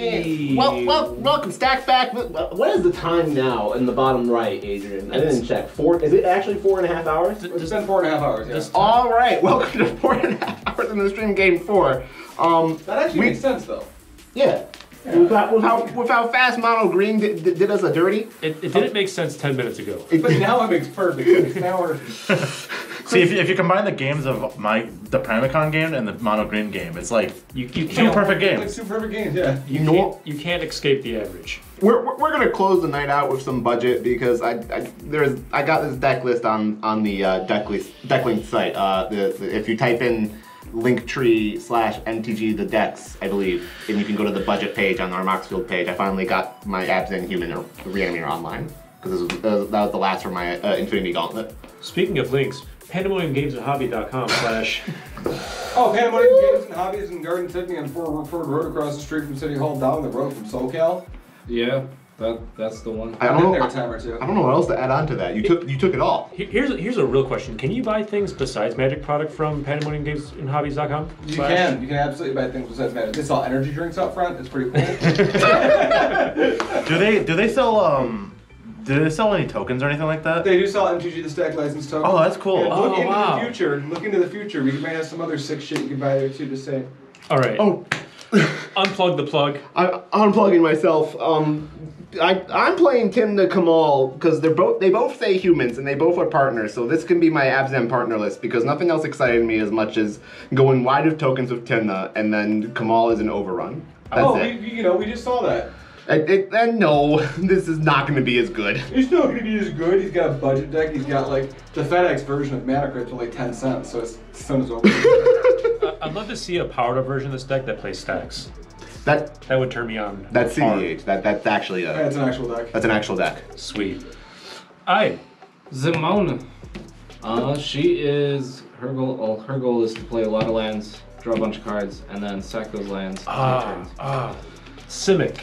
Man. Well, welcome, Stack Back. What is the time now in the bottom right, Adrian? I didn't check. Is it actually 4.5 hours? It's been 4.5 hours, yeah. All right, welcome to 4.5 hours in the stream, game 4. That actually makes sense, though. Yeah. Yeah. With how fast Mono Green did us a dirty. It didn't make sense 10 minutes ago. But now it makes perfect sense. Now we're... See, if you combine the games of the Primacon game and the Mono Green game, it's like you can't, two perfect games, yeah. You can't escape the average. We're gonna close the night out with some budget because I got this deck list on the deck link site. If you type in Linktree/MTG the decks, I believe, and you can go to the budget page on our Moxfield page. I finally got my Abzan Human or Reanimator online because that was the last for my Infinity Gauntlet. Speaking of links. PandemoniumGamesandHobby.com/ Oh, Pandemonium Games and Hobbies in Garden City on Ford Road across the street from City Hall, down the road from SoCal. Yeah, that's the one. I've been there a time or two. I don't know what else to add on to that. You took it all. Here's a real question. Can you buy things besides Magic product from PandemoniumGamesandHobbies.com? You can absolutely buy things besides Magic. They sell energy drinks out front. It's pretty cool. Do they sell Do they sell any tokens or anything like that? They do sell MTG the Stack license tokens. Oh, that's cool. Yeah, look into the future. We may have some other sick shit you can buy there too. Just saying. All right. Oh, unplug the plug. I'm unplugging myself. I'm playing Tymna Kamahl because they both say humans and they both are partners. So this can be my Abzan partner list because nothing else excited me as much as going wide of tokens with Tymna and then Kamahl is an overrun. That's it. We just saw that. And no, this is not going to be as good. It's not going to be as good. He's got a budget deck. He's got like the FedEx version of Mana Crypt for like 10 cents, so his son is over. I'd love to see a powered up version of this deck that plays stacks. That would turn me on. That's CDH. That's actually a... That's an actual deck. That's an actual deck. Sweet. Aye. Zimone. She is... Her goal is to play a lot of lands, draw a bunch of cards, and then sack those lands. Simic.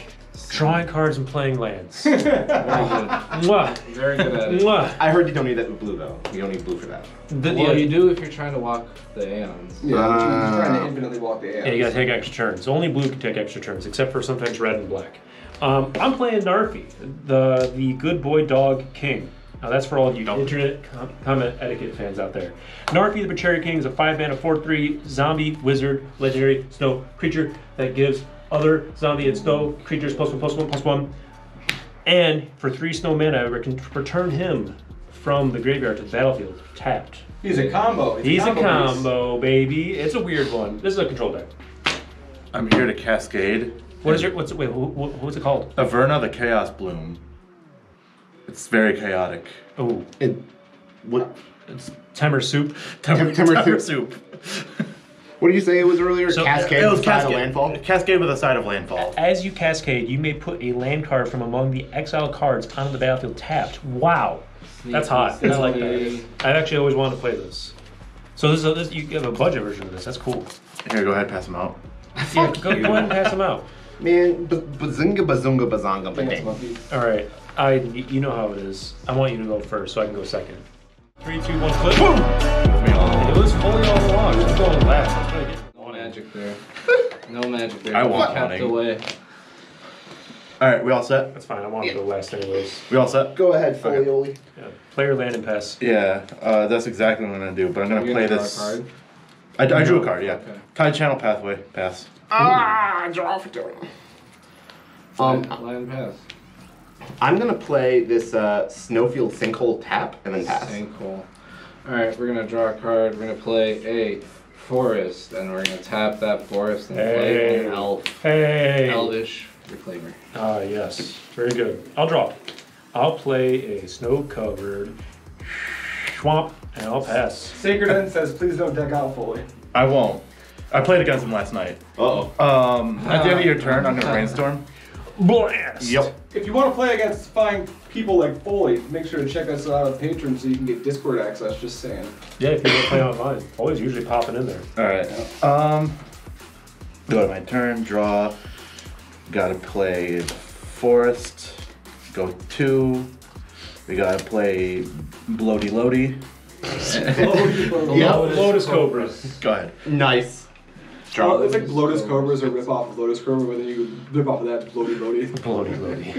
Drawing cards and playing lands. Very good. Very good at it. I heard you don't need that with blue, though. You don't need blue for that. You do if you're trying to walk the Aeons. Yeah, you're trying to infinitely walk the Aeons. Yeah, you gotta take extra turns. Only blue can take extra turns, except for sometimes red and black. I'm playing Narfi, the good boy dog king. Now that's for all of you internet comment etiquette fans out there. Narfi the Betrayer King is a 5-mana 4/3 zombie wizard legendary snow creature that gives other zombie and snow creatures +1/+1/+1, and for 3 snow mana, I can return him from the graveyard to the battlefield tapped. He's a combo. He's a combo baby. It's a weird one. This is a control deck. I'm here to cascade. What's it called? Averna the Chaos Bloom. It's very chaotic. Oh, it's Temur soup. Temur soup. What did you say it was earlier? So, cascade with a side of landfall? Cascade with a side of landfall. As you cascade, you may put a land card from among the exiled cards onto the battlefield tapped. Wow. That's hot. I like that. I've actually always wanted to play this. So this you have a budget version of this. That's cool. Here, go ahead and pass them out. Yeah, go ahead and pass them out. Man, bazinga, bazunga, bazanga, bazanga. All right. You know how it is. I want you to go first so I can go second. 3, 2, 1, clip. Boom! It was Foley all along. Just going last. No magic there. No magic there. I want it away. All right, we all set? That's fine. I want to go last anyways. We all set? Go ahead, Foley. Okay. Yeah. Play your land and pass. Yeah, that's exactly what I'm gonna do. But I'm gonna play this. Card? I drew a card. Yeah. Okay. Tide Channel Pathway. Pass. Draw for turn. Land pass. I'm gonna play this Snowfield Sinkhole tap and then pass. Sinkhole. All right, we're gonna draw a card. We're gonna play a forest, and we're gonna tap that forest and play an elf. Elvish Reclaimer. Yes, very good. I'll draw. I'll play a snow-covered swamp, and I'll pass. Sacred End says, please don't deck out fully. I won't. I played against him last night. At the end of your turn, I'm gonna brainstorm. Blast! Yep. If you want to play against fine people like Foley, make sure to check us out on Patreon so you can get Discord access, just saying. Yeah, if you want to play online. Foley's usually popping in there. Alright. Yeah. Go to my turn, draw. Gotta play Forest. Go 2. We gotta play Bloaty Lodi. Lotus Cobras. Go ahead. Nice. Well, it's like Lotus Cobra is a ripoff of Lotus Cobra, but then you rip off of that Bloody Bloody. Bloody Bloody.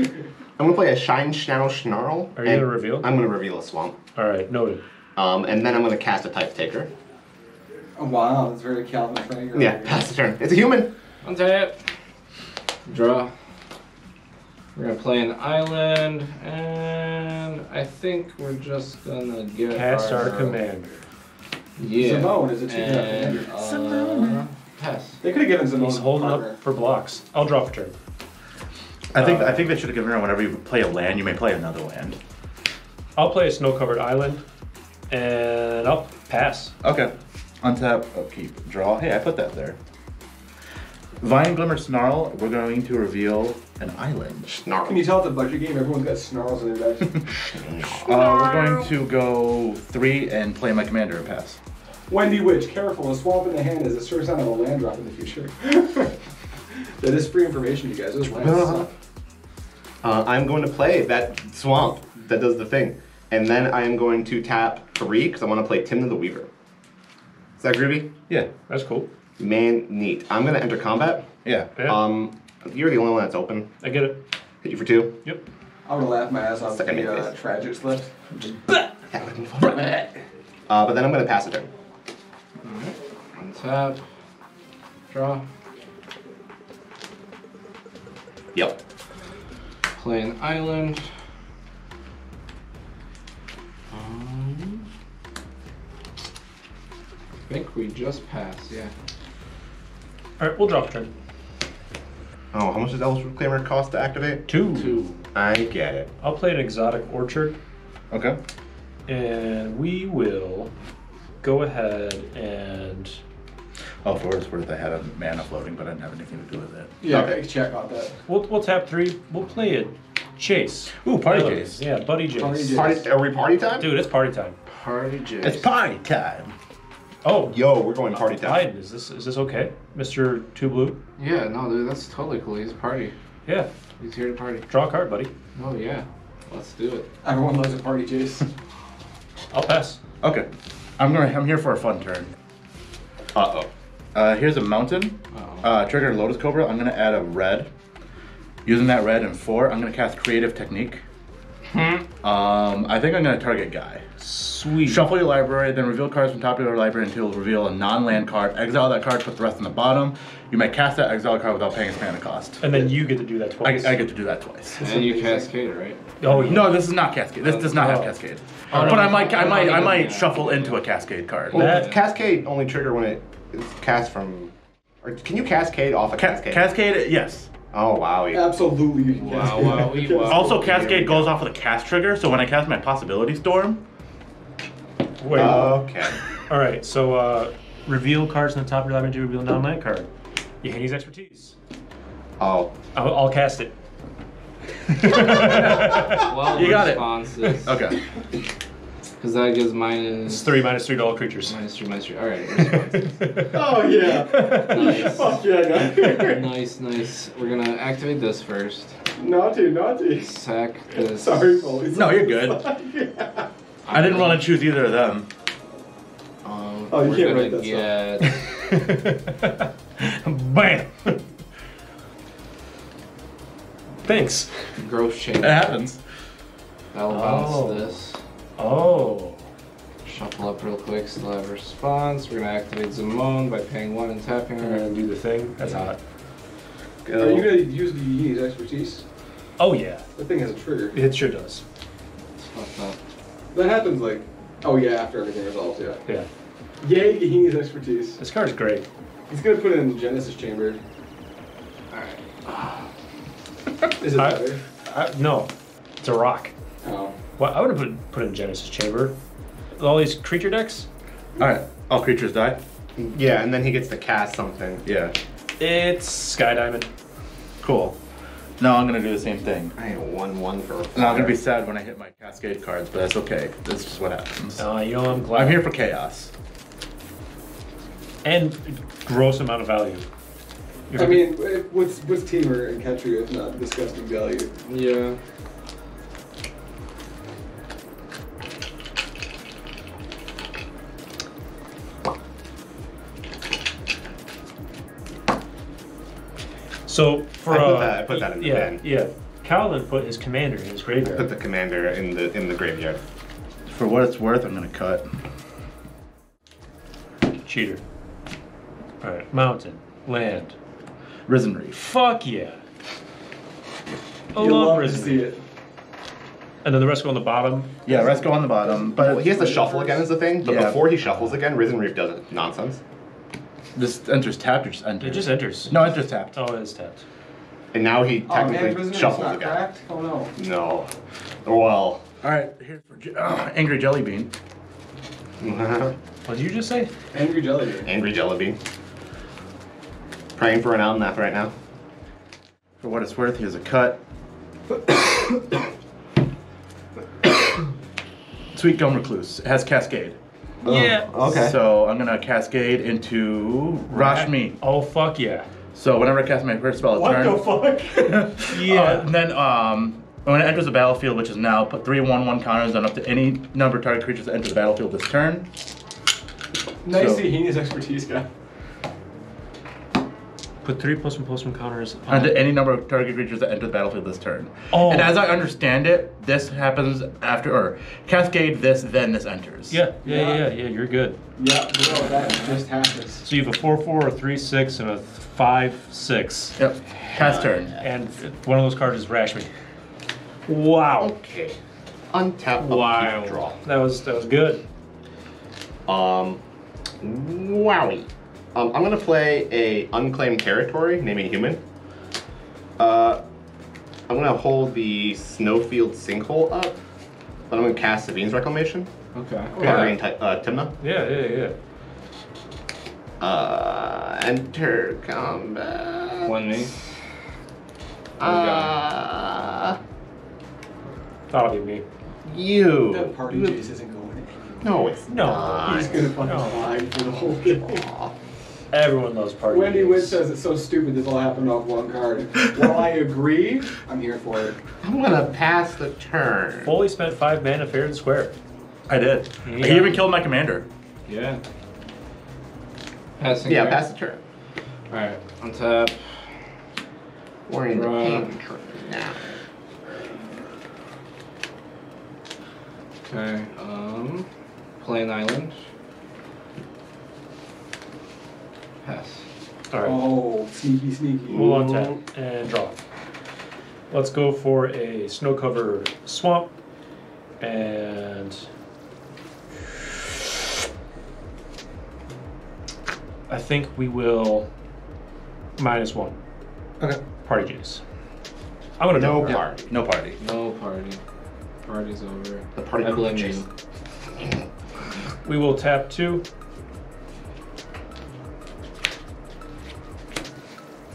I'm gonna play a Shine Channel Snarl. Are you gonna reveal? I'm gonna reveal a Swamp. Alright, noted. And then I'm gonna cast a Type Taker. Oh, wow, that's very Calvin Franger. Yeah, pass the turn. It's a human! Untap. Draw. We're gonna play an island, and I think we're just gonna give pass our commander. Yeah. Zimone is a two-drop commander. Zimone. Pass. They could have given Zimone. He's holding up for blocks. I'll draw for turn. I think they should have given her whenever you play a land, you may play another land. I'll play a snow-covered island, and I'll pass. Okay. Untap, upkeep, draw. Hey, I put that there. Vine Glimmer Snarl, we're going to reveal an island. Snarl. Can you tell at the budget game everyone's got snarls in their deck? We're going to go 3 and play my commander and pass. Wendy Witch, careful, a swamp in the hand is a sure sign of a land drop in the future. That is free information, you guys. I'm going to play that swamp that does the thing. And then I'm going to tap 3 because I want to play Tymna the Weaver. Is that groovy? Yeah, that's cool. Man, neat. I'm gonna enter combat. Yeah. You're the only one that's open. I get it. Hit you for 2. Yep. I'm gonna laugh my ass off at the tragic slip. Just that would've been fun. But then I'm gonna pass it turn. Untap. Draw. Yep. Play an island. I think we just passed. Yeah. All right, we'll drop a turn. Oh, how much does Elder's Reclaimer cost to activate? 2. I get it. I'll play an Exotic Orchard. Okay. And we will go ahead and... Oh, for what it's worth, I had a mana floating, but I didn't have anything to do with it. Yeah, okay. Check out that. We'll tap 3. We'll play it. Chase. Ooh, party chase. Yeah, buddy chase. Are we party time? Dude, it's party time. Party chase. It's party time. Oh, yo, we're going party time. Iden, is this okay, Mr. Two Blue? Yeah, no, dude, that's totally cool. He's a party. Yeah, he's here to party. Draw a card, buddy. Oh yeah, let's do it. Everyone loves a party, Chase. I'll pass. Okay, I'm here for a fun turn. Here's a mountain. Trigger Lotus Cobra. I'm gonna add a red. Using that red and 4, I'm gonna cast Creative Technique. I think I'm gonna target Guy. Sweet. Shuffle your library, then reveal cards from top of your library until you'll reveal a non-land card. Exile that card, put the rest on the bottom. You may cast that exile card without paying its mana cost. And then you get to do that twice. I get to do that twice. And then you cascade, right? Oh yeah. No, this is not cascade. This does not have cascade. Oh, but no, I might shuffle into a cascade card. Well, that cascade only trigger when it's cast from. Or can you cascade off a cascade? Cascade, yes. Oh wow! Absolutely. Wow, wow. Also, cascade goes off of the cast trigger, so when I cast my possibility storm. Wait. Okay. All right. So reveal cards on the top of your library to reveal a non-land card. You can use expertise. Oh. I'll cast it. Well, you got responses. It. Okay. Because that gives minus 3 to all creatures. Minus 3. All right. Oh yeah. Nice. Fuck yeah, guy. Nice. We're gonna activate this first. Naughty. Sack this. Sorry, Foley. No, you're good. Yeah. I didn't want to choose either of them. Oh, you can't write that song. Bam. Thanks. Gross change. It happens. I'll bounce this. Oh. Shuffle up real quick, still have response. We're gonna activate Zimone by paying 1 and tapping her. We're gonna do the thing. That's hot. Go. Are you gonna use the expertise? Oh yeah. That thing has a trigger. It sure does. It's fucked up. That happens like, oh yeah, after everything resolves, yeah. Yeah. Yay, Gahini's expertise. This card's great. He's gonna put it in the Genesis chamber. Alright. Is it better? No. It's a rock. Oh. Well, I would have put in Genesis Chamber. With all these creature decks? Alright, all creatures die? Yeah, and then he gets to cast something. Yeah. It's Sky Diamond. Cool. No, I'm gonna do the same thing. I had 1/1 for a fire. No, I'm gonna be sad when I hit my Cascade cards, but that's okay. That's just what happens. You know, I'm glad. I'm here for chaos. And gross amount of value. I mean, what's Temur and Ketria if not disgusting value? Yeah. So for I put that in the bin. Yeah, Calvin put his commander in his graveyard. I put the commander in the graveyard. For what it's worth, I'm gonna cut. Cheater. All right, mountain, land, Risenry. Fuck yeah. You'll love to see it. And then the rest go on the bottom. Yeah, rest go on the bottom. But he has to shuffle again is the thing. But before he shuffles again, Risenreef does it. Nonsense. This enters tapped or just enters? It just enters. No, enters tapped. Oh, it is tapped. And now he technically shuffles again. Cracked? Oh no. No. Well. All right. Here's for Angry Jelly Bean. What did you just say? Angry Jelly Bean. Angry Jelly Bean. Praying for an Almanath right now. For what it's worth, here's a cut. Sweet Gum Recluse. It has Cascade. Oh, yeah. Okay. So I'm gonna Cascade into Rashmi. Oh fuck yeah. So whenever I cast my first spell, it's turn. What the fuck? Yeah. And then when it enters the battlefield, which is now, put 3/1/1 counters on up to any number of target creatures that enter the battlefield this turn. Nice to see he needs expertise, guy. Put 3 +1/+1 counters onto any number of target creatures that enter the battlefield this turn. Oh. And as I understand it, this happens after, or Cascade this, then this enters. Yeah, you're good. Yeah, bro, that just happens. So you have a 4/4, a 3/6, and a 5/6. Yep, cast turn. And one of those cards is Rashmi. Wow. Okay. Untap, wild. Draw. That was good. Wowie. I'm gonna play a unclaimed territory, naming human. I'm gonna hold the Snowfield Sinkhole up, but I'm gonna cast Savine's Reclamation. Okay. Tymna. Yeah. Enter combat. One me. That'll be me. You. That party base isn't going. No, it's not. He's gonna fucking fly for the whole thing. Everyone loves party. Wendy Witt says it's so stupid this all happened off one card. Well, I agree. I'm here for it. I'm gonna pass the turn. Foley spent 5 mana fair and square. I did. Yeah. He even killed my commander. Yeah. Passing. Yeah, pass the turn. All right. On tap. We're in the pain now. Okay. Play an island. Pass. All right. Oh, sneaky. We'll untap and draw. Let's go for a snow cover swamp and I think we will -1. Okay. Party games. I'm gonna no draw. Party. No party. No party. Party's over. The party. I blame you. We will tap 2.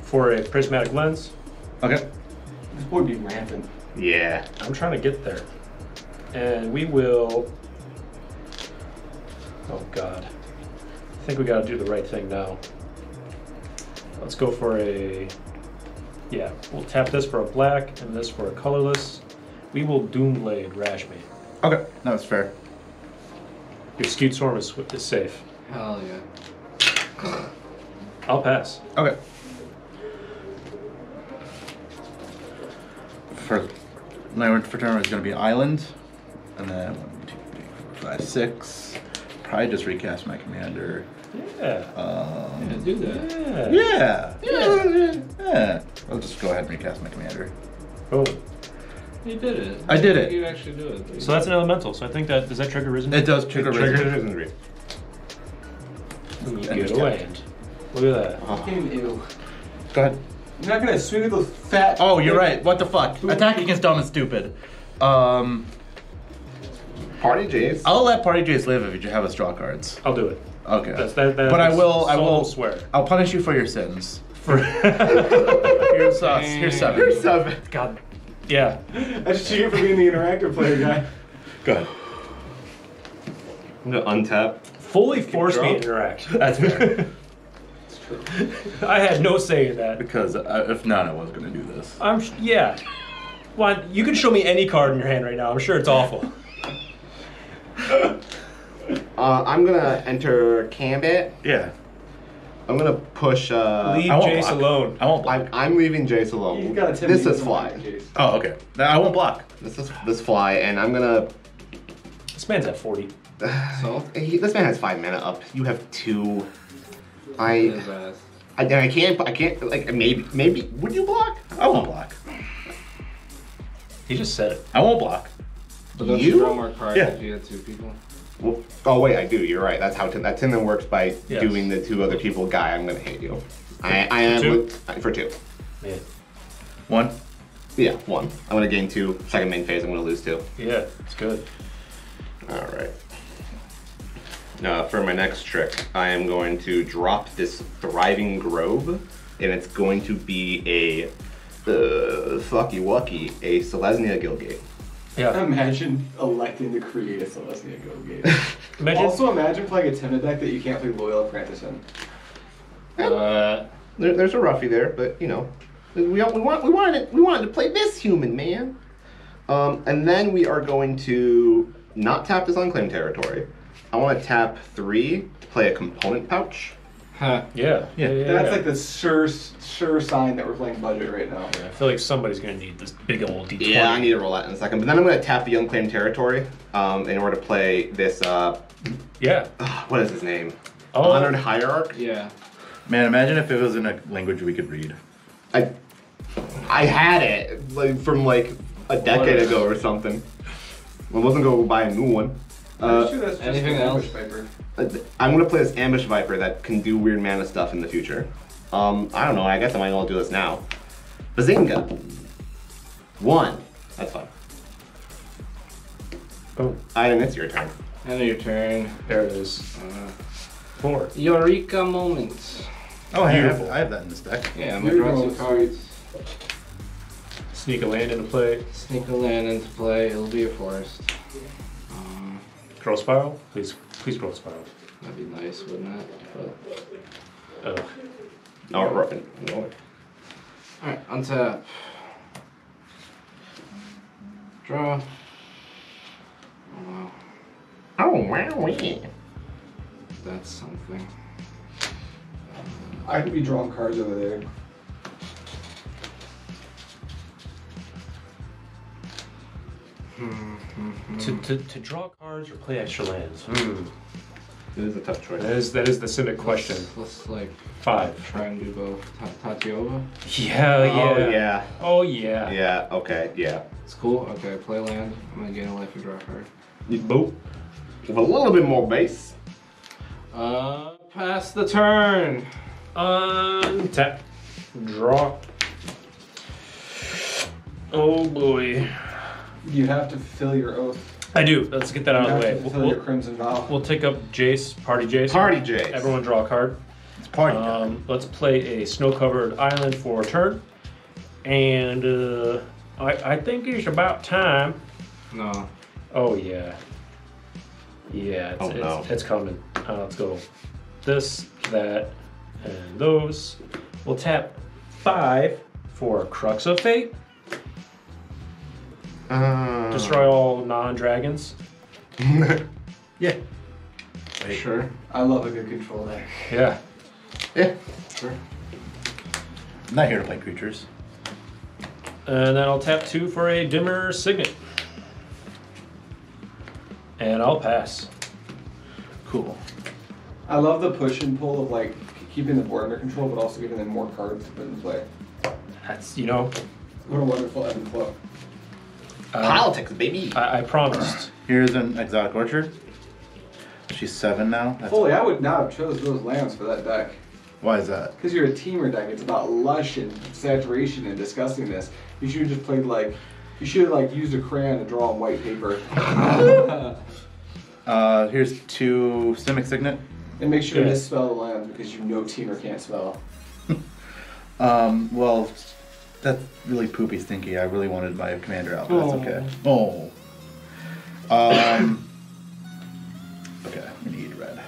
For a prismatic lens. Okay. This would be rampant. Yeah. I'm trying to get there. And we will. Oh God. I think we got to do the right thing now. Let's go for a. Yeah. We'll tap this for a black and this for a colorless. We will Doomblade Rashmi. Okay. No, that's fair. Your Scute Swarm is safe. Hell yeah. I'll pass. Okay. My turn is going to be Island, and then 1, 2, 3, 4, 5, 6. Probably just recast my commander. Yeah. Yeah, do that. Yeah. I'll just go ahead and recast my commander. Oh. You did it. I did it. You actually do it. So that's an elemental. So I think that does that trigger Risen? It does trigger Risen. Get away. Look at that. Ew. Go ahead. You're not gonna swing with those fat. Oh, you're right. What the fuck? Attacking is dumb and stupid. Party Jays. I'll let Party Jays live if you have us draw cards. I'll do it. Okay. But I will swear. I'll punish you for your sins. Here's us. Here's 7. Here's 7. God. Yeah. I should cheer for being the interactive player guy. Go ahead. I'm gonna untap. Fully force me to interact. That's fair. I had no say in that. Because if not, I was going to do this. Yeah. Well, you can show me any card in your hand right now. I'm sure it's awful. I'm going to enter combat. Yeah. I'm gonna push. Leave Jace alone. I won't block. I'm leaving Jace alone. You got a this is fly. Oh, okay. I won't block. This fly, and I'm gonna. This man's at 40. So this man has 5 mana up. You have 2. I can't. I can't. Like maybe. Would you block? I won't block. He just said it. I won't block. But don't you draw more cards if you had 2 people? Well, oh wait, I do. You're right. That's how that Tymna works by doing the 2 other people. Guy, I'm gonna hate you. I am for 2. Yeah. 1. Yeah, 1. I'm gonna gain 2. Second main phase, I'm gonna lose 2. Yeah, it's good. All right. For my next trick, I am going to drop this Thriving Grove, and it's going to be a fucky wucky, a Selesnya Guildgate. Yeah. Imagine electing to create a Celestia Guildgate. Also, imagine playing a Tymna deck that you can't play Loyal Apprentice in. There's a Ruffy there, but you know, we wanted to play this human man. And then we are going to not tap this unclaimed territory. I want to tap 3 to play a component pouch. Huh. Yeah. That's like the sure sign that we're playing budget right now. Yeah, I feel like somebody's gonna need this big old D20. Yeah, I need to roll that in a second. But then I'm gonna tap the unclaimed territory in order to play this. What is his name? Oh. Honored Hierarch. Yeah. Man, imagine if it was in a language we could read. I had it like, from like a decade ago or something. I wasn't gonna buy a new one. That's anything else? I'm gonna play this Ambush Viper that can do weird mana stuff in the future. I don't know, I guess I might as well do this now. Bazinga. 1. That's fine. Oh. Iden, it's your turn. End of your turn. There it is. 4. Eureka Moment. Oh, I have that in this deck. Yeah, I'm gonna draw some cards. Sneak a land into play. Sneak a land into play, it'll be a forest. Growth Spiral? Please Growth Spiral. That'd be nice, wouldn't it? But... Oh. No, we're working. Alright, untap. Draw. Oh, wow. Oh, wow. That's something. I could be drawing cards over there. To draw cards or play extra lands. It is a tough choice. That is the Simic question. Let's like 5. Try and do both. Tatiova. Yeah. Oh yeah. Oh yeah. Yeah. Okay. Yeah. It's cool. Okay. Play land. I'm gonna gain a life and draw a card. Boop. With a little bit more base. Pass the turn. Tap. Draw. Oh boy. You have to fill your oath. I do. Let's get that out of the way. Fill your Crimson Vow. We'll take up Jace, Party Jace. Party Jace. Everyone draw a card. It's party time. Let's play a snow-covered island for a turn. And I think it's about time. No. Oh, yeah. Yeah, it's coming. Let's go this, that, and those. We'll tap 5 for Crux of Fate. Destroy all non-dragons. Yeah. Wait. Sure. I love a good control deck. Yeah. Yeah. Sure. I'm not here to play creatures. And then I'll tap 2 for a Dimir Signet. And I'll pass. Cool. I love the push and pull of like keeping the board under control, but also giving them more cards to put in play. That's, you know. What a wonderful ebb and flow. Politics, baby. I promised. Here's an exotic orchard. She's 7 now. Foley, I would not have chose those lands for that deck. Why is that? Because you're a teamer deck. It's about lush and saturation and disgustingness. You should have just played like, you should have like used a crayon to draw on white paper. Here's 2 Simic Signet. And make sure to misspell the land because you know teamer can't spell. Well. That's really poopy stinky. I really wanted my commander out, but that's okay. Oh. Okay, I need red.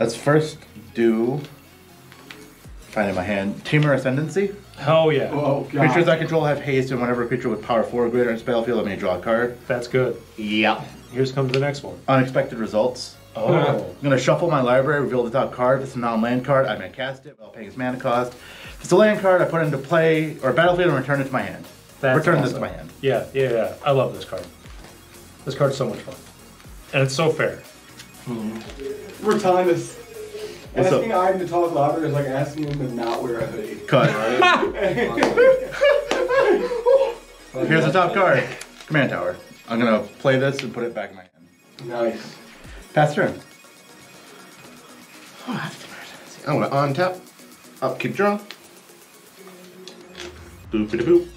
Let's first do. Find in my hand. Temur Ascendancy. Oh, yeah. Oh, God. Creatures I control have haste, and whenever a creature with power 4 or greater on its battlefield, I may draw a card. That's good. Yeah. Here's comes the next one. Unexpected results. Oh. I'm going to shuffle my library, reveal the top card. If it's a non-land card, I'm going to cast it without paying its mana cost. If it's a land card, I put it into play, or battlefield, and return it to my hand. That's return awesome. This to my hand. Yeah, yeah, yeah. I love this card. This card's so much fun. And it's so fair. Mm-hmm. We're telling this. What's asking up? Iden to talk louder is like asking him to not wear a hoodie. Cut. Right? Here's the top card. Command Tower. I'm going to play this and put it back in my hand. Nice. Pass turn. Oh, that's the I'm going to untap. Upkeep draw. Boop-a-da-boop.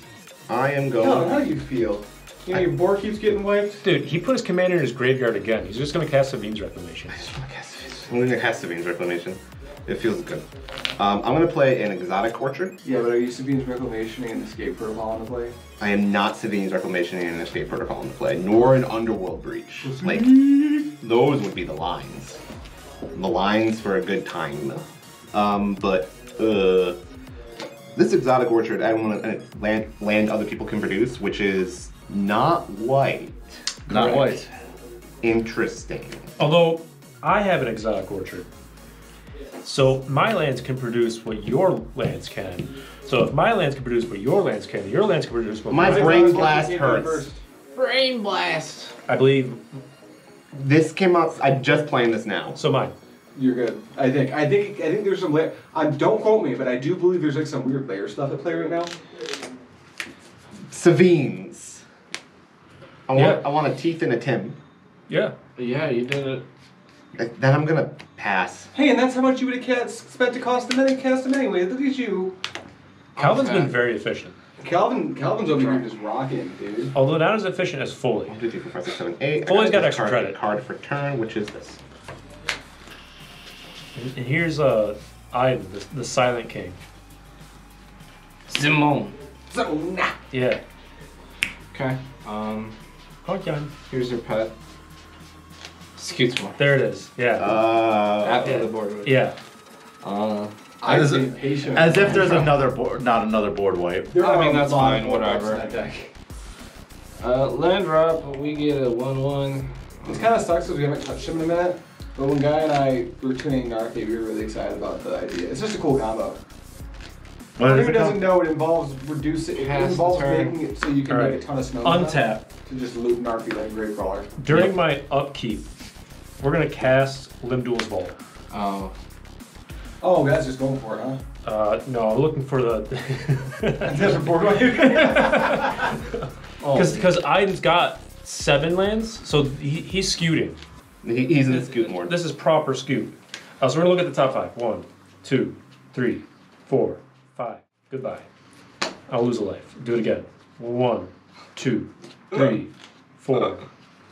I am going. No, how do you feel? You know, your board keeps getting wiped. Dude, he put his commander in his graveyard again. He's just going to cast Savine's Reclamation. I just want to cast Savine's Reclamation. I'm going to cast Savine's Reclamation. It feels good. I'm going to play an Exotic Orchard. Yeah, but are you Savine's Reclamation and Escape Protocol on the play? I am not Savine's Reclamation and Escape Protocol on the play, nor an Underworld Breach. Like, those would be the lines. The lines for a good time. This Exotic Orchard, I want to land other people can produce, which is not white. Not white. Interesting. Although, I have an Exotic Orchard. So my lands can produce what your lands can. So if my lands can produce what your lands can, your lands can produce what my Brain Blast hurts. Brain Blast. I believe this came up. I'm just playing this now. So mine. You're good. I think there's some layer. Don't quote me, but I do believe there's like some weird layer stuff at play right now. Savine's. I want a teeth and a Tim. Yeah. Yeah, you did it. Then I'm gonna pass. Hey, and that's how much you would have spent to cost them and cast them anyway. Look at you. Calvin's been very efficient. Calvin's over here just rocking, dude. Although not as efficient as Foley. 1, 2, 3, 4, 5, 6, 7, 8. Foley's got extra credit. Card for turn, which is this. And here's Iden, the Silent King. Zimone. Zimone. Yeah. Okay. Okay. Here's your pet. Scute Swarm. There it is. Yeah. After the board wipe. Yeah. As if there's another board, not another board wipe. I mean, that's fine, whatever. Land drop, we get a 1/1. This kind of sucks because we haven't touched him in a minute. But when Guy and I were tuning Narfi, we were really excited about the idea. It's just a cool combo. Well, anyone doesn't know, it involves reducing, it involves making it so you can make a ton of snow. Untap. To just loot Narfi like a grave crawler. During my upkeep, we're gonna cast Limduel's Vault. Oh. Oh, that's just going for it, huh? No, I'm looking for the. That's a board wipe. Because Iden's got 7 lands, so he's scuting. He's in the scoot board. This is proper scoot. So we're gonna look at the top 5. 1, 2, 3, 4, 5. Goodbye. I'll lose a life. Do it again. 1, 2, 3, 4,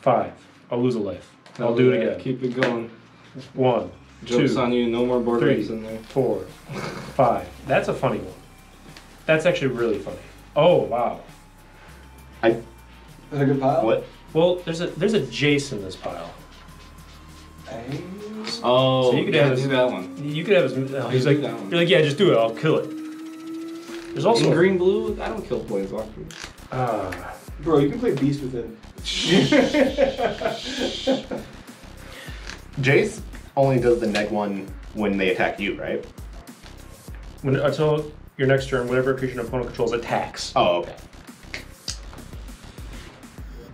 5. I'll lose a life. I'll do it again. Keep it going. 1, 2, no more board wipes in there. 4, 5. That's a funny one. That's actually really funny. Oh wow. Is that a good pile? What? Well, there's a Jace in this pile. Oh, so you could have do that one. You could have his. He's like, that one. You're like, yeah, just do it. I'll kill it. There's also green blue. I don't kill planeswalkers. Bro, you can play beast with it. Jace only does the -1 when they attack you, right? Until your next turn, whatever creature an opponent controls attacks. Oh, okay.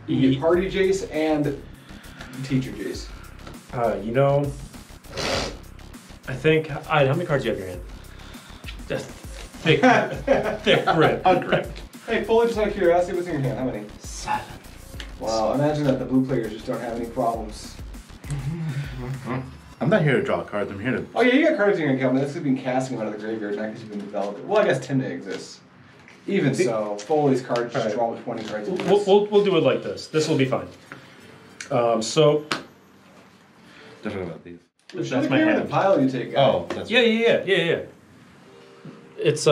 You get party Jace and teacher Jace. You know, I think. Alright, how many cards do you have in your hand? Just thick, thick grip. Ungripped. Hey, Foley, just out of curiosity, what's in your hand? How many? 7. Wow, imagine that the blue players just don't have any problems. I'm not here to draw cards, I'm here to. Oh, yeah, you got cards in your account, but that's because you've been casting them out of the graveyard, not because you've been developing. Well, I guess Tymna exists. Even so, Foley's cards just draw with 20 cards. We'll do it like this. This will be fine. So. Don't talk about these. That's my hand. The pile you take. Oh, that's yeah. It's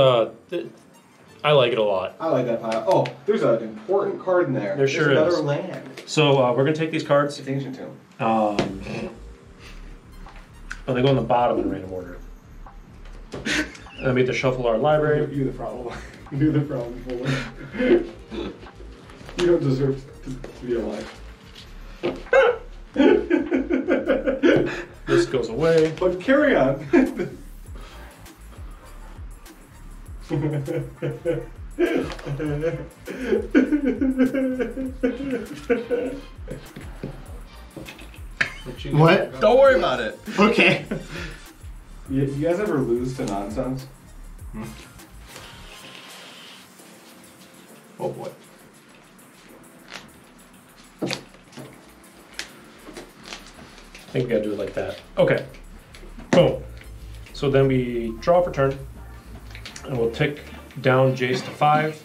I like it a lot. I like that pile. Oh, there's an important card in there. There sure is. Another land. So we're gonna take these cards. It's ancient tomb. But they go on the bottom in random order. And then we have to shuffle our library. You're the problem. You're the problem. You don't deserve to be alive. just goes away. But carry on. What? Don't worry about it. Okay. You guys ever lose to nonsense? Hmm. Oh boy. I think we gotta do it like that. Okay. Boom. So then we draw for turn. And we'll tick down Jace to 5.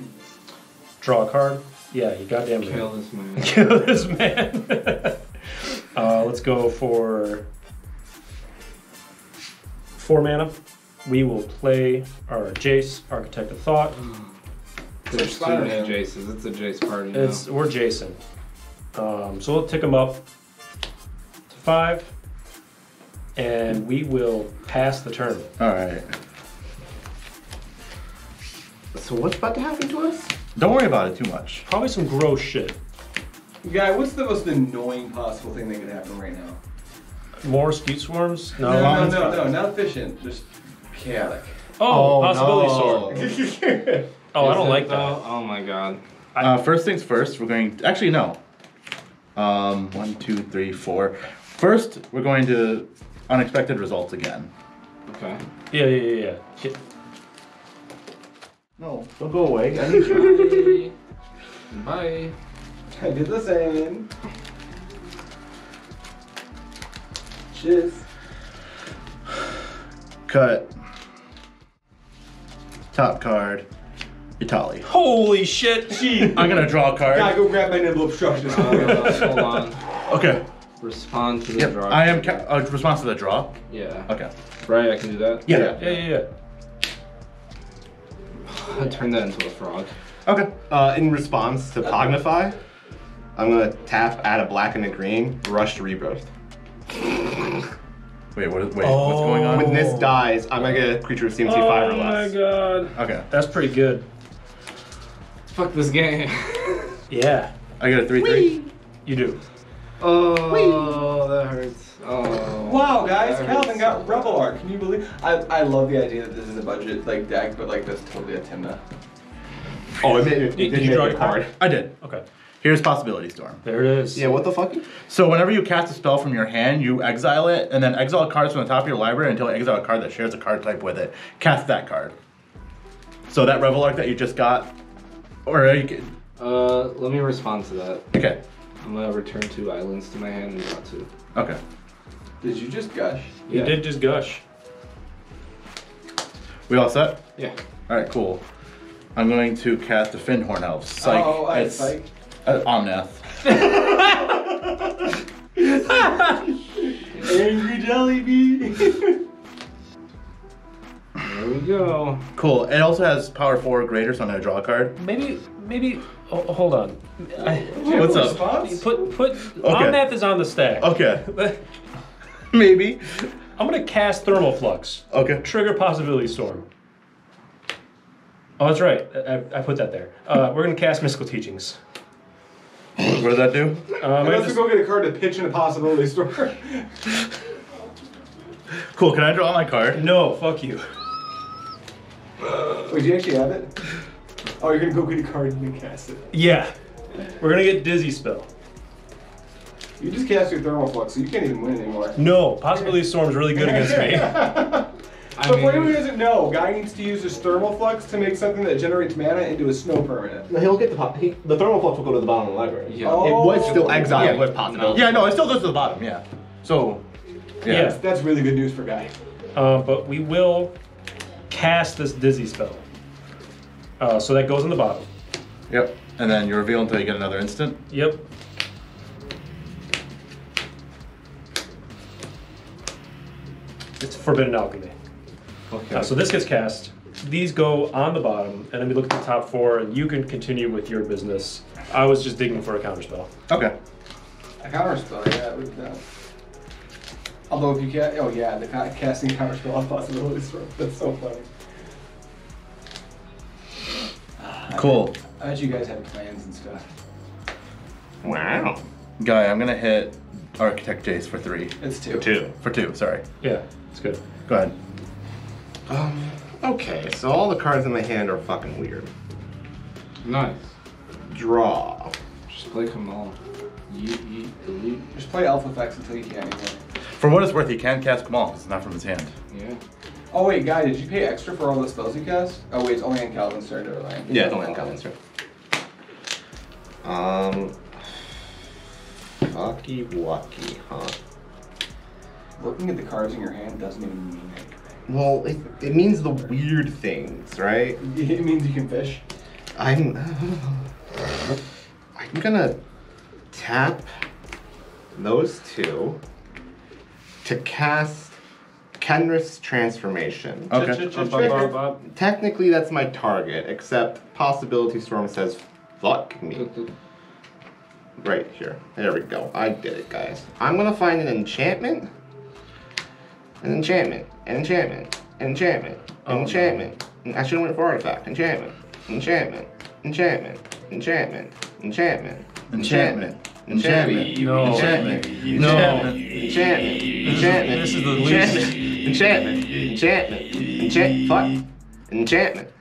Draw a card. Yeah, you goddamn right. Kill this man. Kill this man. Let's go for 4 mana. We will play our Jace, Architect of Thought. There's too many Jaces. It's a Jace party now. It's, we're Jason. So we'll tick him up to 5. And we will pass the turn. All right. So what's about to happen to us? Don't worry about it too much. Probably some gross shit. Guy, what's the most annoying possible thing that could happen right now? More Scute Swarms? No, no, not efficient. Just chaotic. Oh, possibility sword. Oh, I don't like that. Oh my god. First things first, we're going to, actually no. 1, 2, 3, 4. First, we're going to unexpected results again. Okay. Yeah. No, don't go away. Bye. I did the same. Cheers. Cut. Top card. Itali. Holy shit. Jeez. I'm gonna draw a card. Gotta go grab my nimble obstruction. Hold on. Okay. Respond to the draw. I am response to the draw. Yeah. Okay. Right, I can do that. Yeah. I turned that into a frog. Okay. In response to Pognify, I'm gonna tap, add a black and a green, rush to rebirth. What's going on? When this dies, I'm gonna get a creature with CMC 5 or less. Oh my god. Okay. That's pretty good. Fuck this game. Yeah. I got a 3/3. You do. Oh, whee. That hurts. Oh, wow, guys, Calvin got Rebel Art. Can you believe? I love the idea that this is a budget like deck, but like that's totally a Tymna. Oh, did you draw a card? I did. Okay. Here's Possibility Storm. There it is. Yeah, what the fuck? So whenever you cast a spell from your hand, you exile it, and then exile a card from the top of your library until you exile a card that shares a card type with it. Cast that card. So that Rebel Art that you just got, or you could... let me respond to that. Okay. I'm gonna return 2 islands to my hand and draw 2. Okay. Did you just gush? Yeah. You did just gush. We all set? Yeah. All right, cool. I'm going to cast a Findhorn Elf. Psych. Oh, it's Psych. Omnath. Angry Jellybee. There we go. Cool. It also has power 4 or greater, so I'm gonna draw a card. Maybe. Oh, hold on. What's up? Response? Put. Okay. Omnath is on the stack. Okay. Maybe. I'm gonna cast Thermal Flux. Okay. Trigger Possibility Storm. Oh, that's right. I put that there. We're gonna cast Mystical Teachings. What does that do? I have to go get a card to pitch in a Possibility Storm. Cool. Can I draw my card? No. Fuck you. Wait, do you actually have it? Oh, you're gonna go get a card and then cast it. Yeah. We're gonna get Dizzy Spell. You just cast your Thermal Flux, so you can't even win anymore. No, Possibility Storm's really good against me. But for anyone who doesn't know, Guy needs to use his Thermal Flux to make something that generates mana into a snow permanent. No, he'll get the pop. The Thermal Flux will go to the bottom of the library. Yeah. Oh. It was still exiled. Yeah, it was possible. Yeah, no, it still goes to the bottom. Yeah. So. Yeah. That's really good news for Guy. But we will cast this Dizzy Spell. So that goes on the bottom. Yep. And then you reveal until you get another instant. Yep. It's Forbidden Alchemy. Okay. So this gets cast. These go on the bottom, and then we look at the top 4, and you can continue with your business. I was just digging for a counterspell. Okay. A counterspell, yeah. Although if you can't, oh yeah, the casting counterspell off Possibilities. That's so funny. Cool. I bet you guys had plans and stuff. Wow. Guy, I'm gonna hit Architect Jace for 3. It's 2. For 2, sorry. Yeah, it's good. Go ahead. Okay, so all the cards in my hand are fucking weird. Nice. Draw. Just play Kamahl. Just play Alpha Effects until you can anyway. For what it's worth, he can cast Kamahl, because it's not from his hand. Yeah. Oh wait, Guy, did you pay extra for all the spells you cast? Oh wait, it's only on Calvin's turn. Yeah, it's only on Calvin's turn. Hockey walkie, huh? Looking at the cards in your hand doesn't even mean anything. Well, it means the weird things, right? It means you can fish. I'm gonna tap those two to cast Kenris Transformation. Okay. Technically, that's my target, except Possibility Storm says, fuck me. Right here. There we go. I did it, guys. I'm gonna find an enchantment. I should've went for artifact. Enchantment. This is the least. Enchantment.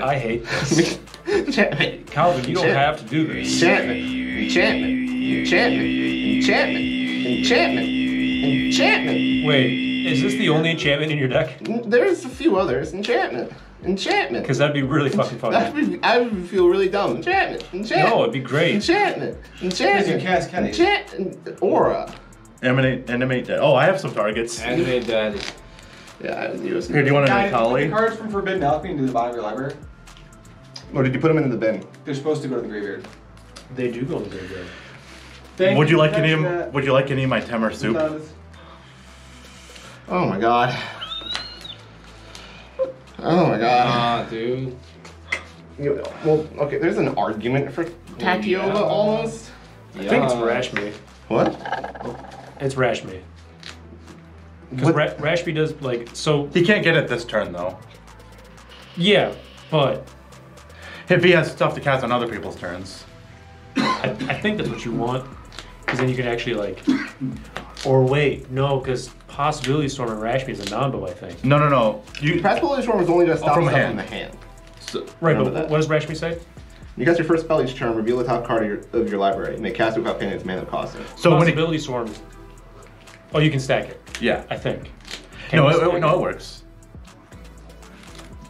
I hate this. Enchantment. Calvin, you don't have to do this. Enchantment. Wait, is this the only enchantment in your deck? There's a few others. Enchantment. Because that'd be really fucking funny. I would feel really dumb. No, it'd be great. Enchantment. Aura. Animate Dead. Oh, I have some targets. Animate Dead. Yeah, here, do you want to animate Kali? The cards from Forbidden Alchemy into the bottom of your library. Or did you put them in the bin? They're supposed to go to the graveyard. They do go to the graveyard. Would you like any? Would you like any of my Temur soup? Oh my god. Oh my god. Ah, dude. Well, okay. There's an argument for Takeoba almost. Yeah. I think it's Rashmi. What? It's Rashmi. Because Rashmi does like so. He can't get it this turn though. Yeah, but if he has stuff to cast on other people's turns. I think that's what you want, because then you can actually like, or wait, no, because Possibility Storm and Rashmi is a nombo, I think. No. Possibility Storm is only going to stop stuff in the hand. So, right, but what does Rashmi say? You cast your first spell each turn, reveal the top card of your library, and they cast it without paying its mana cost. So Possibility Storm. Oh, you can stack it. Yeah, I think. No, it works.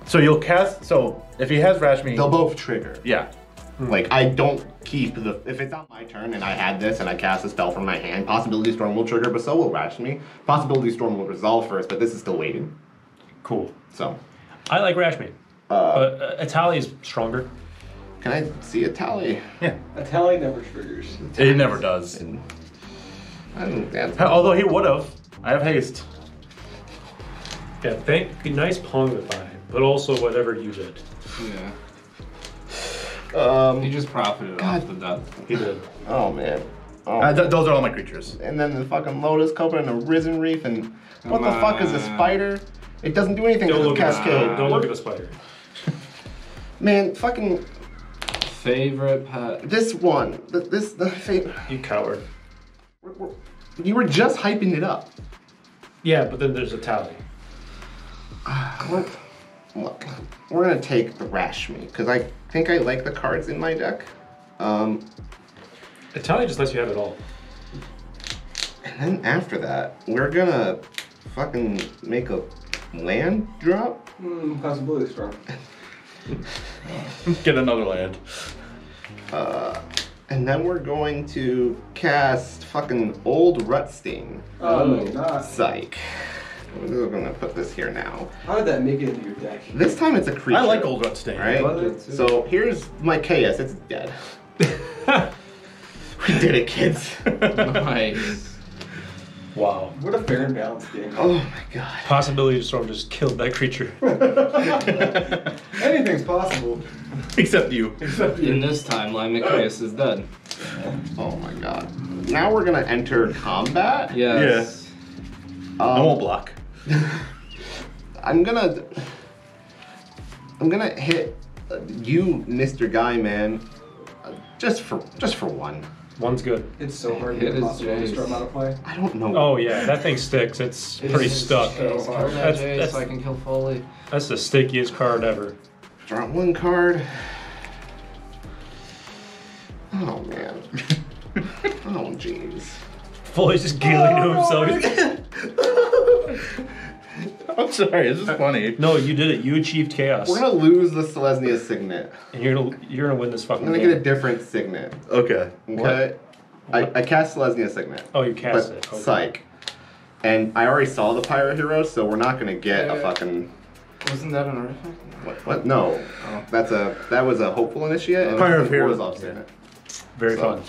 So you'll cast. So if he has Rashmi, they'll both trigger. Yeah. Like, I don't keep the... If it's not my turn and I had this and I cast a spell from my hand, Possibility Storm will trigger, but so will Rashmi. Possibility Storm will resolve first, but this is still waiting. Cool. So. I like Rashmi. But Atali is stronger. Can I see Atali? Yeah. Atali never triggers. It never does. And, although he would have. I have haste. Yeah, nice Ponga by, but also whatever you did. Yeah. He just profited off the death. He did. Oh man. Oh. Those are all my creatures. And then the fucking Lotus Cobra and the Risen Reef and what the fuck is a spider? It doesn't do anything to the cascade. Don't look at the spider. Man, fucking favorite pet. This one. The favorite. You coward. You were just hyping it up. Yeah, but then there's a tally. Look, we're gonna take the Rashmi because I think I like the cards in my deck. Italian just lets you have it all. And then after that, we're gonna fucking make a land drop. Possibility Storm. Get another land. And then we're going to cast fucking Old Rutstein. Oh, psych. We're gonna put this here now. How did that make it into your deck? This time it's a creature. I like Old Rutstein. Right? So here's my chaos. It's dead. We did it, kids. Nice. Wow. What a fair and balanced game. Oh my god. Possibility Storm just killed that creature. Anything's possible. Except you. In this timeline, the chaos is dead. Oh my god. Now we're gonna enter combat. Yes. Yeah. I won't block. I'm gonna hit you, Mr. Guy, man, just for one. One's good. It's so hard to get Storm out of play. I don't know. Oh yeah, that thing sticks. It's pretty stuck. So hard. That's, so I can kill Foley. That's the stickiest card ever. Draw one card. Oh man. Oh jeez. Foley's just giggling to himself. I'm sorry, this is funny. No, you did it. You achieved chaos. We're gonna lose the Selesnya signet. And you're gonna win this fucking game. I'm gonna get a different signet. Okay. What? I cast Selesnya signet. Oh, you cast it. Okay. Psych. And I already saw the Pirate Hero, so we're not gonna get a fucking. Wasn't that an artifact? What? No. Oh. That was a hopeful initiate. And Pirate Hero was off signet. Very fun.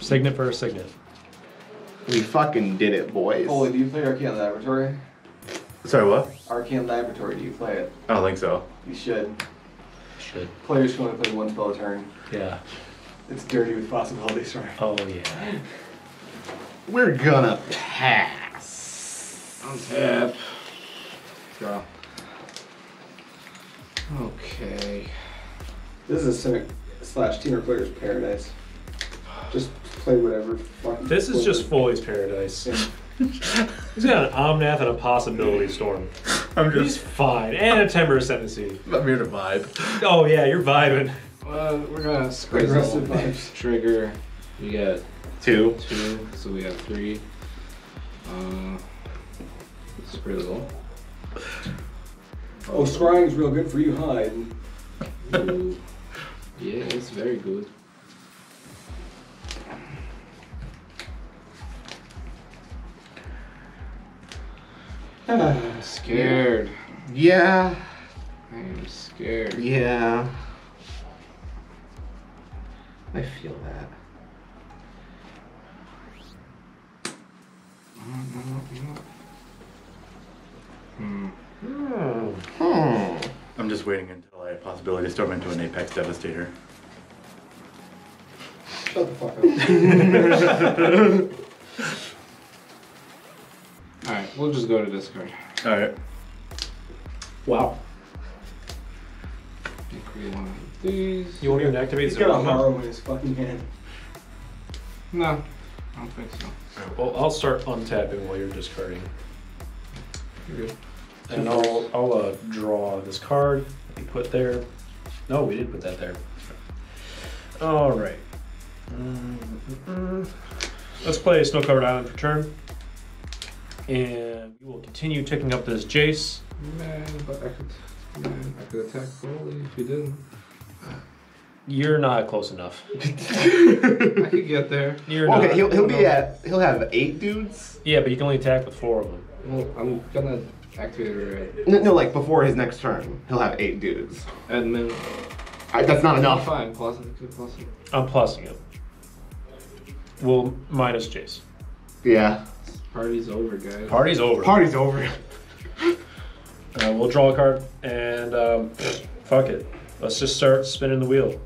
Signet for a signet. We fucking did it, boys. Holy, do you play Arcane Laboratory? Sorry, what? Arcane Laboratory, do you play it? I don't think so. You should. Should. Players can only play one spell a turn. Yeah. It's dirty with possibilities, right? Oh, yeah. We're gonna pass. Untap. Draw. Okay. This is a Simic / Temur player's paradise. Just play whatever. This is just Foley's paradise. Yeah. He's got an Omnath and a possibility storm. He's fine. And a Temur ascendancy. I'm here to vibe. Oh yeah, you're vibing. We're gonna scrape aggressive vibes. Trigger. We got two, so we got three. Sprizzle. Oh, scrying's real good for you, Iden. Yeah, it's very good. I'm scared. Yeah. I am scared. Yeah. I feel that. I'm just waiting until I have possibility to storm into an Apex Devastator. Shut the fuck up. Alright, we'll just go to discard. Alright. Wow. I think we want these. You won't even activate this. He's got a Morrow in his fucking hand. No, I don't think so. Right, well, I'll start untapping while you're discarding. You're good. And I'll draw this card that you put there. No, we did put that there. Alright. Let's play Snow Covered Island for turn. And we will continue ticking up this Jace. Man, but I could attack Foley if you didn't. You're not close enough. I could get there. You're okay, not, he'll have 8 dudes. Yeah, but you can only attack with 4 of them. Well, I'm gonna activate it right. No, like before his next turn, he'll have 8 dudes. And then that's not enough. Fine, plus it. I'm plusing it. Well, minus Jace. Yeah. Party's over, guys. Party's over. Party's over. We'll draw a card and fuck it. Let's just start spinning the wheel.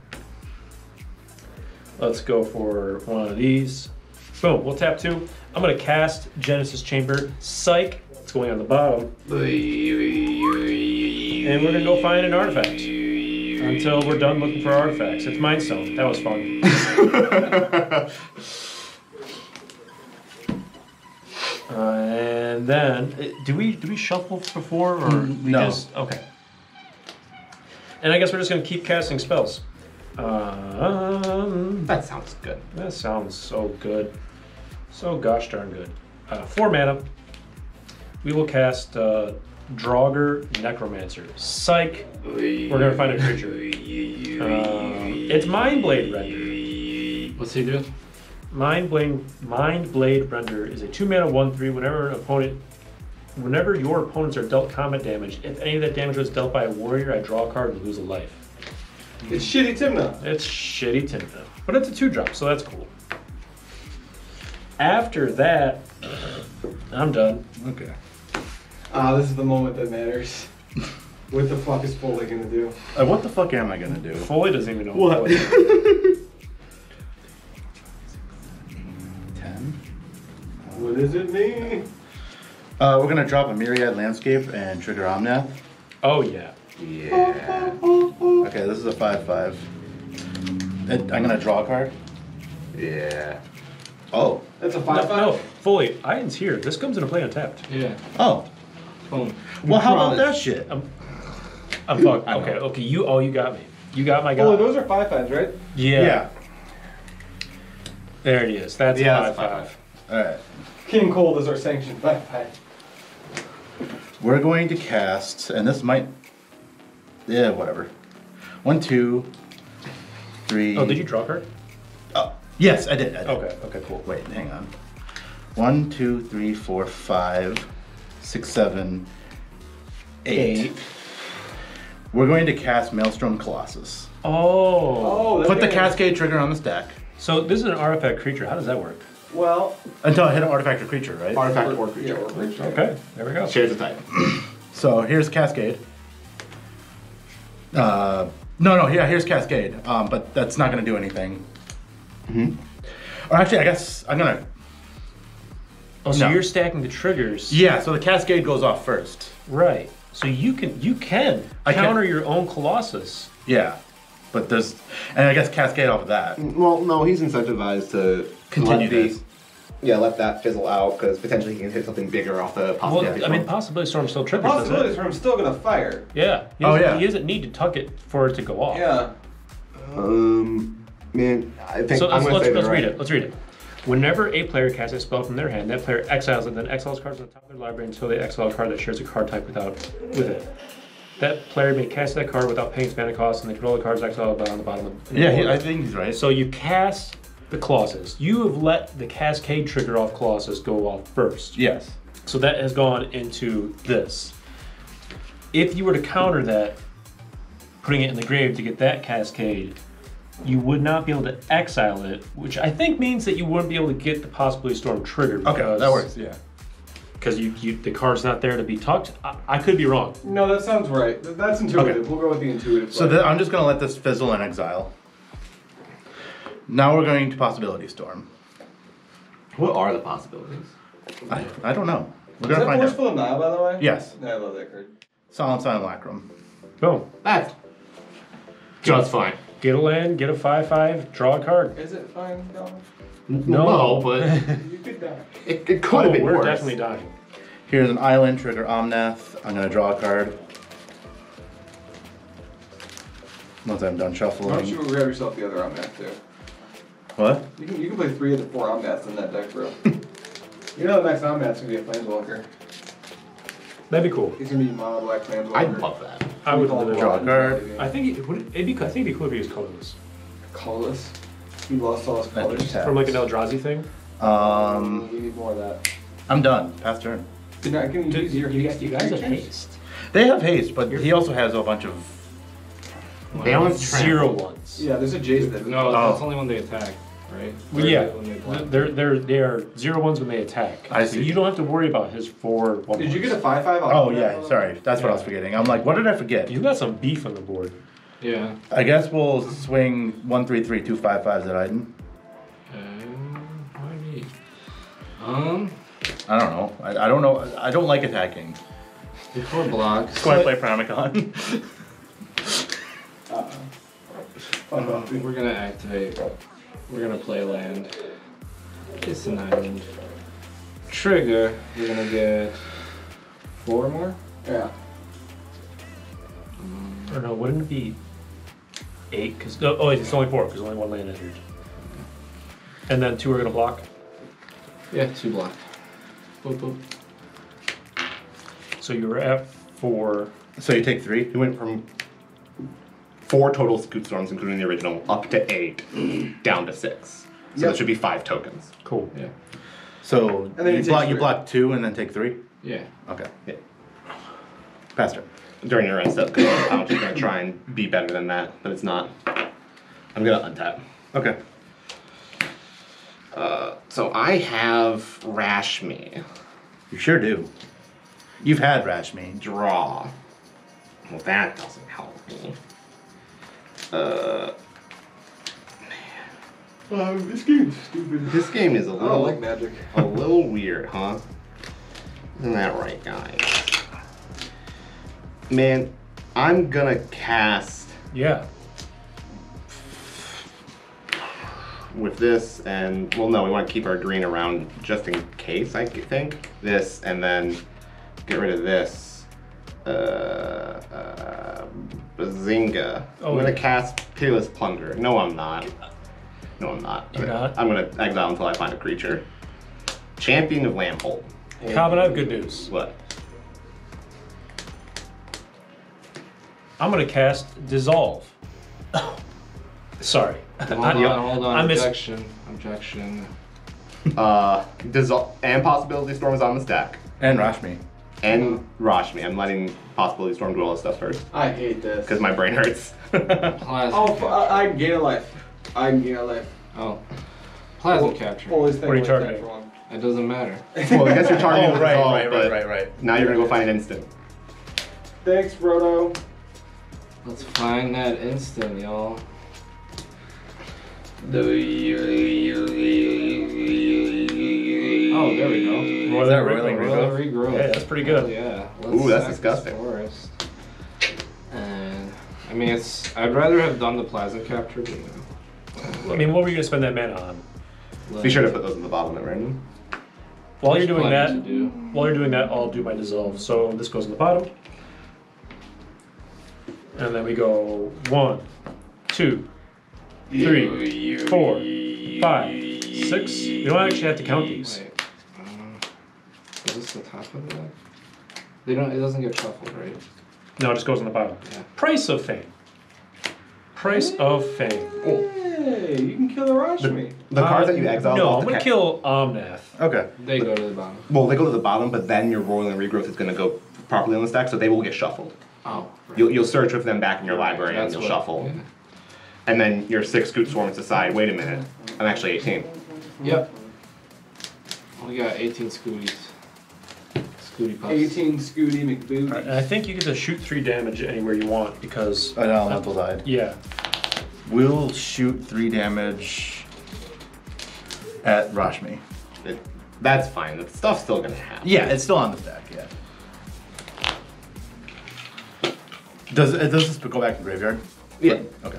Let's go for one of these. Boom, we'll tap 2. I'm gonna cast Genesis Chamber. Psych, it's going on the bottom. And we're gonna go find an artifact. Until we're done looking for artifacts. It's Mindstone, that was fun. And then, do we shuffle before or we no. Just okay? And I guess we're just gonna keep casting spells. That sounds good. That sounds so good, so gosh darn good. 4 mana. We will cast Draugr Necromancer. Psych. We're gonna find a creature. It's Mindblade Render. What's he do? Mindblade Render is a 2-mana 1/3. Whenever your opponents are dealt combat damage, if any of that damage was dealt by a warrior, I draw a card and lose a life. It's shitty Tymna. It's shitty Tymna, but it's a 2-drop, so that's cool. After that, I'm done. Okay. This is the moment that matters. What the fuck is Foley gonna do? What the fuck am I gonna do? Foley doesn't even know what. What does it mean? We're gonna drop a Myriad Landscape and trigger Omnath. Oh yeah. Yeah. Okay, this is a 5/5. I'm gonna draw a card. Yeah. Oh. That's a 5-5? No, Foley, Iden's here. This comes into play untapped. Yeah. Oh. Boom. Well, how about that shit? I'm fucked. Okay, okay. You got me. You got my guy. Oh, those are 5-5s, right? Yeah. Yeah. There it is. That's 5-5. All right. King Cold is our sanctioned 5-5. We're going to cast, and this might. Yeah, whatever. 1, 2, 3. Oh, did you draw a card? Oh, yes, I did. Okay. Okay. Cool. Wait, hang on. 1, 2, 3, 4, 5, 6, 7, 8. We're going to cast Maelstrom Colossus. Oh. Put the Cascade trigger on the stack. So this is an artifact creature. How does that work? Well, until I hit an artifact or creature, right? Artifact or creature. Yeah, or creature. Okay, there we go. Shades of Titan. So here's Cascade. Here's Cascade. But that's not going to do anything. Or actually, I guess I'm going to... Oh, so you're stacking the triggers. Yeah, so the Cascade goes off first. Right. So you can counter your own Colossus. Yeah. But there's, and I guess Cascade off of that. Well, no, he's incentivized to continue this. Yeah, let that fizzle out because potentially he can hit something bigger off the possibility. Well, I mean, Possibility Storm still triggers. Possibility Storm's still gonna fire. Yeah. He doesn't need to tuck it for it to go off. Yeah. Man, I think so. Let's read it. Whenever a player casts a spell from their hand, that player exiles it, then exiles cards on the top of their library until they exile a card that shares a card type with it. That player may cast that card without paying its mana cost, and the control of the card is exiled on the bottom of the I think he's right. So you cast the Colossus. You have let the Cascade trigger off Colossus go off first. Yes. So that has gone into this. If you were to counter that, putting it in the grave to get that Cascade, you would not be able to exile it, which I think means that you wouldn't be able to get the Possibility Storm trigger. Okay, that works, yeah. Because the card's not there to be tucked. I could be wrong. No, that sounds right. That's intuitive. Okay. We'll go with the intuitive. So I'm just going to let this fizzle and exile. Now we're going to Possibility Storm. What are the possibilities? I don't know. We're going to find out. Is that Forceful Denial, by the way? Yes. Yeah, I love that card. Silence on Lacrum. Boom. That's... So it's fine. Get a land, get a 5-5, draw a card. Is it fine, Calvin? No, but you could die. It could have been worse. We're definitely dying. Here's an island, trigger Omnath. I'm going to draw a card. Once I'm done shuffling. Why don't you grab yourself the other Omnath too? What? You can play 3 of the 4 Omnaths in that deck, bro. You know the next Omnath's going to be a Planeswalker. That'd be cool. He's going to be mono black Planeswalker. I'd love that. I would love that. Draw a card. I think it'd be cool if he was colorless. Colorless? He lost all his colors. From like an Eldrazi thing? We need more of that. I'm done. Pass turn. You guys have haste. They have haste, but he also has a bunch of... They only have 0/1s. Yeah, there's a Jace that... No, that's only when they attack, right? Well, yeah, they are 0/1s when they attack. I see. So you don't have to worry about his 4/1s. Did you get a 5-5? Oh, yeah, sorry. That's what I was forgetting. I'm like, what did I forget? You got some beef on the board. Yeah. I guess we'll swing 1, 3, 3, 2, 5 5s at Iden. Why me? I don't know. I don't know. I don't like attacking. Before blocks. So I play Primacon. We're gonna activate. We're gonna play land. It's an island. Trigger. You're gonna get 4 more. Yeah. Or no, wouldn't it be 8? Cause it's only 4 because only 1 land entered. And then 2 are gonna block. Yeah, 2 block. Boop, boop. So you were at 4. So you take 3. You went from 4 total Scute Storms, including the original, up to 8, down to 6. So that should be 5 tokens. Cool. Yeah. So and then you block 2 and then take 3. Yeah. Okay. Yeah. Pass turn. During your rest up, because I'm just going to try and be better than that, but it's not. I'm going to untap. Okay. So I have Rashmi. You sure do. You've had Rashmi. Draw. Well, that doesn't help me. Man. This game's stupid. This game is a little... I don't like magic. A little weird, huh? Isn't that right, guys? Man, I'm gonna cast. Yeah. with this, and, well, no, we want to keep our green around just in case, I think. This, and then get rid of this. Bazinga. Oh, I'm going to cast Peerless Plunder. No, I'm not. No, I'm not. You're not? I'm going to exile until I find a creature. Champion of Lambolt. Calvin, I have good news. What? I'm going to cast Dissolve. Sorry. Hold on. Objection. Dissolve and Possibility Storm is on the stack. And Rashmi. And Rashmi. I'm letting Possibility Storm do all this stuff first. I hate this. Because my brain hurts. I can gain a life. I can gain a life. Oh. Plasma capture. What are you targeting? It doesn't matter. Well, I guess you're targeting Dissolve. Right. Now you're going to go find an instant. Thanks, Roto. Let's find that instant, y'all. Oh, there we go. More of that roiling regrowth. Yeah, that's pretty good. Oh, yeah. Let's ooh, that's disgusting. Forest. And I mean, it's. I'd rather have done the plasma capture. But, you know. I mean, what were you gonna spend that mana on? Let's be sure to put those in the bottom at random. While you're doing that, I'll do my dissolve. So this goes in the bottom. And then we go 1, 2, 3, 4, 5, 6. You don't actually have to count these. Wait, is this the top of that? They don't. It doesn't get shuffled, right? No, it just goes on the bottom. Yeah. Price of Fame. Price of Fame. Oh. Hey, you can kill the Rashmi. The cards that you exile. No, I'm gonna kill Omnath. Okay. They go to the bottom. Well, they go to the bottom, but then your Roiling Regrowth is gonna go properly on the stack, so they will get shuffled. Oh, right. You'll search with them back in your library and you'll shuffle. Yeah. And then your 6 Scute Swarms decide, wait a minute, I'm actually 18. Yep. We got 18 Scooties. Scooty pups. 18 Scooty McBooties. Right, and I think you get to shoot 3 damage anywhere you want because... an elemental died. Yeah. We'll shoot 3 damage at Rashmi. That's fine. The stuff's still going to happen. Yeah, it's still on the stack, yeah. Does this go back to the graveyard? Yeah. Okay.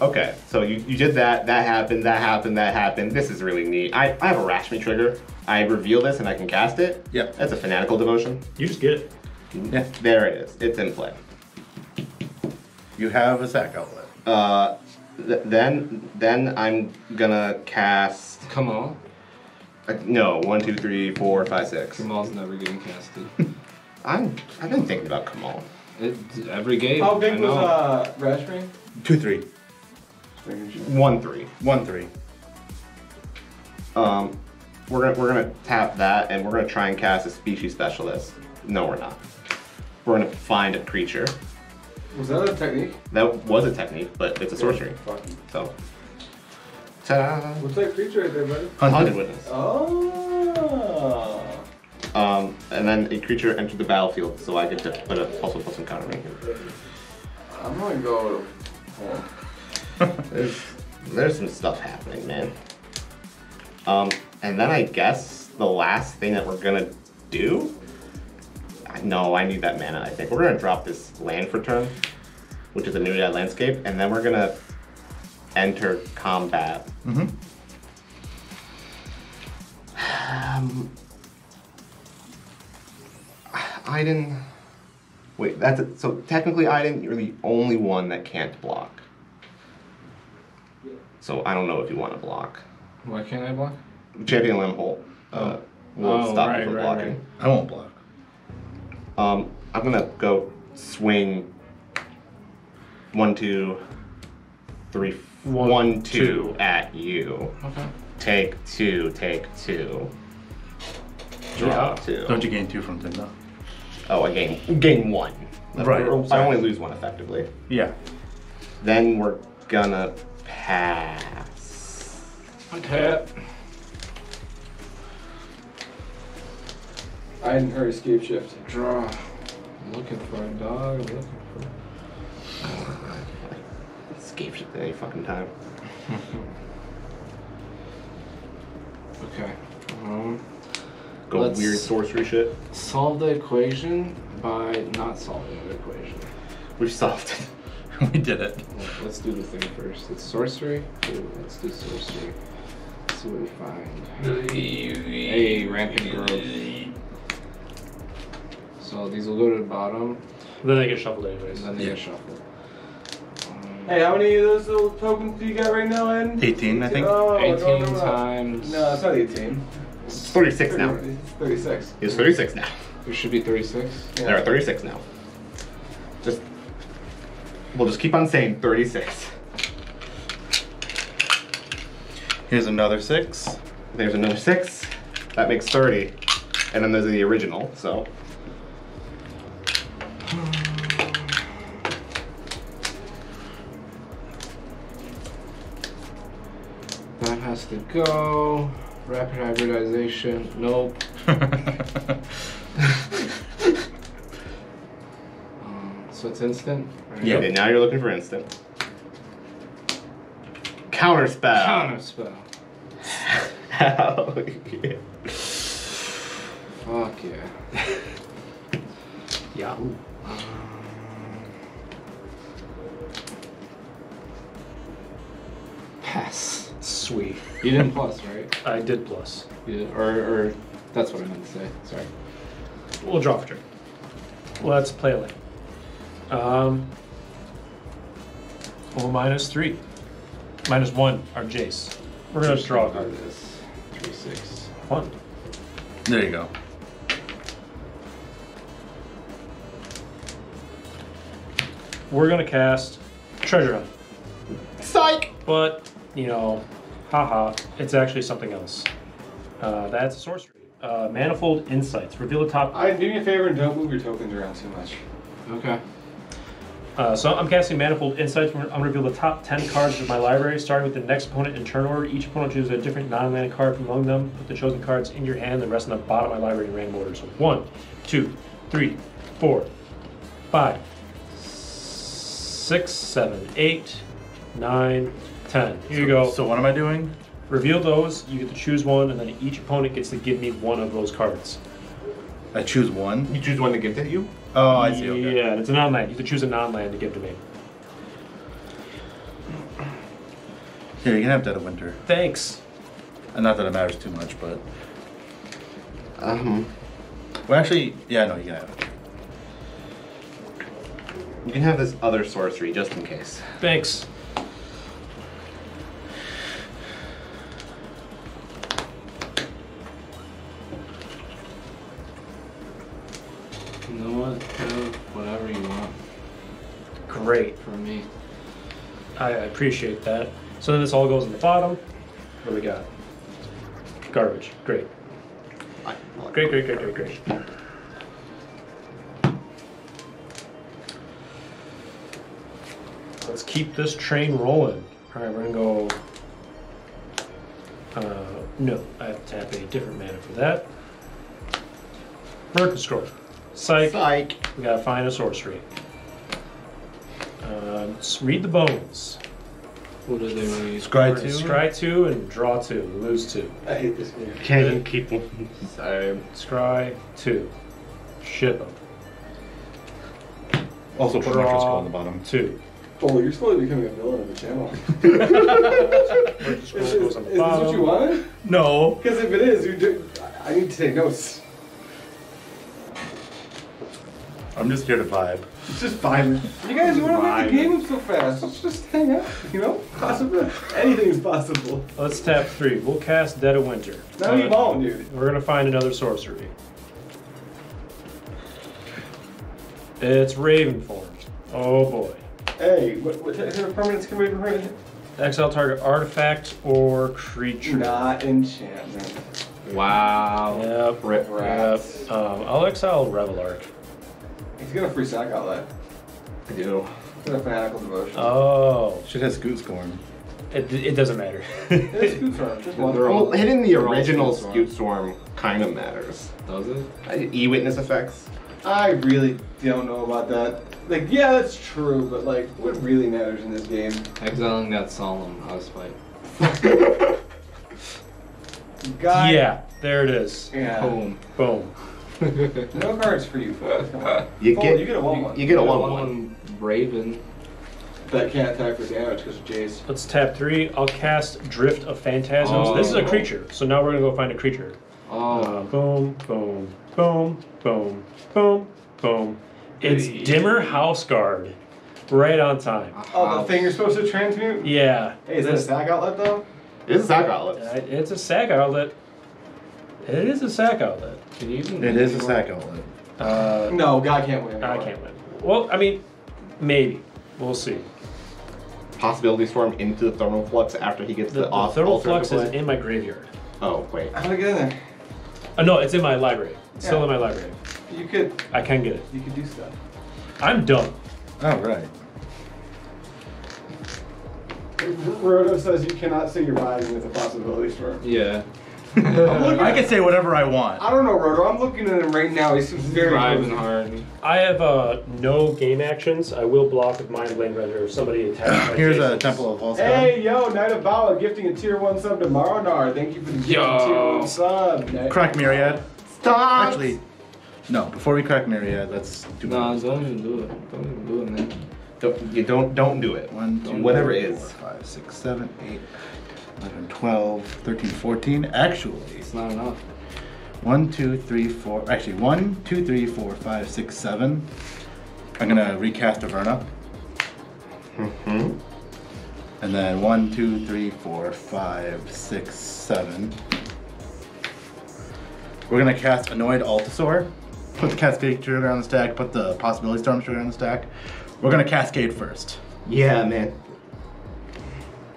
Okay, so you did that, that happened. This is really neat. I have a Rashmi trigger. I reveal this and I can cast it. Yeah. That's a fanatical devotion. You just get it. Yeah. There it is. It's in play. You have a sack outlet. Then I'm gonna cast... Kamahl? No, 1, 2, 3, 4, 5, 6. Kamall's never getting casted. I've been thinking about Kamahl. Every game. How big was Rashmi? 2/3. 1/3. 1/3. We're gonna tap that and we're gonna try and cast a Species Specialist. No, we're not. We're gonna find a creature. Was that a technique? That was a technique, but it's a sorcery. So. Ta-da! What's that creature right there, buddy? Haunted Witness. Oh. And then a creature entered the battlefield, so I get to put a plus one counter here. I'm gonna go. There's some stuff happening, man. And then I guess the last thing that we're gonna do. No, I need that mana. I think we're gonna drop this land for turn, which is a new dead landscape, and then we're gonna enter combat. Mm-hmm. Iden, wait, that's it. So technically, Iden, you're the only one that can't block. So I don't know if you want to block. Why can't I block? Champion Lambolt will stop you from blocking. Right. I won't block. I'm gonna go swing 1, 2, 3, 1, 2 at you. Okay. Take 2. Draw 2. Don't you gain 2 from Tymna? Oh, I gain 1. Right. I only lose 1 effectively. Yeah. Then we're gonna pass. Okay. I didn't hurry escape shift. Draw. I'm looking for a dog. Escape shift any fucking time. Okay. Let's weird sorcery shit. Solve the equation by not solving the equation. We've solved it. We did it. Let's do the thing first. It's sorcery. Ooh, let's do sorcery. Let's see what we find. Hey, rampant growth. So these will go to the bottom. Then they get shuffled anyways. Then they get shuffled. Hey, how many of those little tokens do you got right now, Iden? 18, I think. Oh, 18 times. No, it's not 18. It's 36 now. It's 36. It's 36 now. There should be 36. Yeah. There are 36 now. Just, we'll just keep on saying 36. Here's another 6. There's another 6. That makes 30. And then there's the original, so. That has to go. Rapid hybridization. Nope. So it's instant? Right? Yeah. Okay, now you're looking for instant. Counterspell. Counterspell. Hell yeah. Fuck yeah. Yahoo. Pass. Sweet. You didn't plus, right? I did plus. You did, or that's what I meant to say. Sorry. We'll draw for turn. Let's play a land. Well, -3. -1 are Jace. We're gonna draw a card. 3, 6, 1. There you go. We're gonna cast Treasure Hunt. Psych! But, you know, haha, it's actually something else. That's a sorcery. Manifold Insights. Reveal the top. Do me a favor and don't move your tokens around too much. Okay. So I'm casting Manifold Insights. I'm going to reveal the top 10 cards of my library, starting with the next opponent in turn order. Each opponent chooses a different non-land card from among them. Put the chosen cards in your hand, the rest in the bottom of my library in random order. So 1, 2, 3, 4, 5, 6, 7, 8, 9, 10. Here you go. So what am I doing? Reveal those. You get to choose one, and then each opponent gets to give me one of those cards. I choose one? You choose one to give to you? Oh, I see. Okay. Yeah, it's a non-land. You can choose a non-land to give to me. Here, you can have Dead of Winter. Thanks. And not that it matters too much, but. Well, actually, yeah, no, you can have it. You can have this other sorcery just in case. Thanks. Whatever you want. Great. For me. I appreciate that. So then this all goes in the bottom. What do we got? Garbage. Great. Great. Let's keep this train rolling. Alright, we're going to go... no, I have to tap a different mana for that. Merkin Scroll. Psych. Psych. We gotta find a sorcery. Read the bones. What do they want to use? Scry 2? Scry 2 and draw 2. Lose 2. I hate this game. Can't even keep them. Sorry. Scry 2. Ship them. Also put Merkin Scroll on the bottom. 2. Oh, you're slowly becoming a villain of the channel. Is this what you wanted? No. Because if it is, you do, I need to take notes. I'm just here to vibe. It's just vibing. You guys want to make the game up so fast. Let's just hang out, you know? Possibly. Anything's possible. Let's tap 3. We'll cast Dead of Winter. Now you ball, dude. We're going to find another sorcery. It's Ravenform. Oh boy. Hey, what type of permanence can we bring? Exile target artifact or creature. Not enchantment. Wow. Yep. Rip rats. I'll exile Revelark. He's got a free sack outlet. I do. He's got a fanatical devotion. Oh. Should have Scute Swarm. It doesn't matter. It is Scute Swarm. Just one. Well, hitting the original Scute Swarm kind of matters. Does it? E-witness effects. I really don't know about that. Like, yeah, that's true, but like, what really matters in this game? Exiling that Solemn House Fight. Guy. Yeah, there it is. Yeah. Boom. Boom. No cards for you, folks. You get a 1/1. You get a 1/1 Raven. that can't attack for damage because of Jace. Let's tap 3. I'll cast Drift of Phantasms. Oh. This is a creature, so now we're going to go find a creature. Oh. Boom, boom, boom, boom, boom, boom. It's Dimir Houseguard. Right on time. Oh, the thing you're supposed to transmute? Yeah. Hey, is that a sack outlet, though? It is a sack outlet. It's a sack outlet. It is a sack outlet. Can you even it is a sack outlet. No, God can't win. God can't win. Well, I mean, maybe. We'll see. Possibility Storm into the Thermal Flux after he gets the off. The Thermal Flux is in my graveyard. Oh, wait. How do I get in there? No, it's in my library. It's still in my library. You could. I can get it. You could do stuff. I'm dumb. All right. Roto says you cannot say you're vibing with a possibility storm. Yeah. I can say whatever I want. I don't know, Roto. I'm looking at him right now. He's very vibing hard. I have no game actions. I will block with Mind Blade Render if somebody attacks my Here's a Temple of False God. Hey, yo, Knight of Valor gifting a tier 1 sub to Maronar. Thank you for the gift tier 1 sub. Crack Myriad. Stop! Actually. No, before we crack Myriad, let's do it. No, don't even do it. Don't even do it, man. Don't do it. 1, 2, whatever it is. 4, 5, 6, 7, 8, 11, 12, 13, 14. Actually. It's not enough. 1, 2, 3, 4. Actually, 1, 2, 3, 4, 5, 6, 7. I'm gonna recast Averna. Mm-hmm. And then 1, 2, 3, 4, 5, 6, 7. We're gonna cast Annoyed Altasaur. Put the Cascade trigger on the stack, put the Possibility Storm trigger on the stack. We're gonna Cascade first. Yeah, man.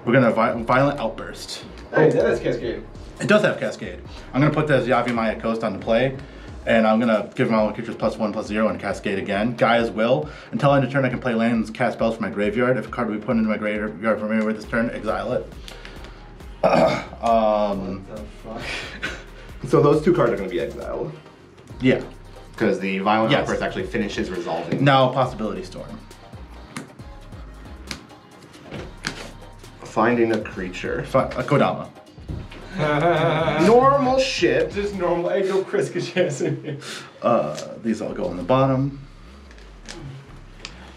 We're gonna Violent Outburst. Hey, that is Cascade. It does have Cascade. I'm gonna put the Yavi Maya Coast on the play, and I'm gonna give my creatures +1/+0 and Cascade again. Gaia's Will. Until end of turn, I can play land and cast spells from my graveyard. If a card we put into my graveyard from anywhere this turn, exile it. What the fuck? So those two cards are gonna be exiled. Yeah. Because the Violent Outburst actually finishes resolving. Now, Possibility Storm. Finding a creature. A Kodama. Normal shit. Just normal. I go Chris Kachassi. These all go on the bottom.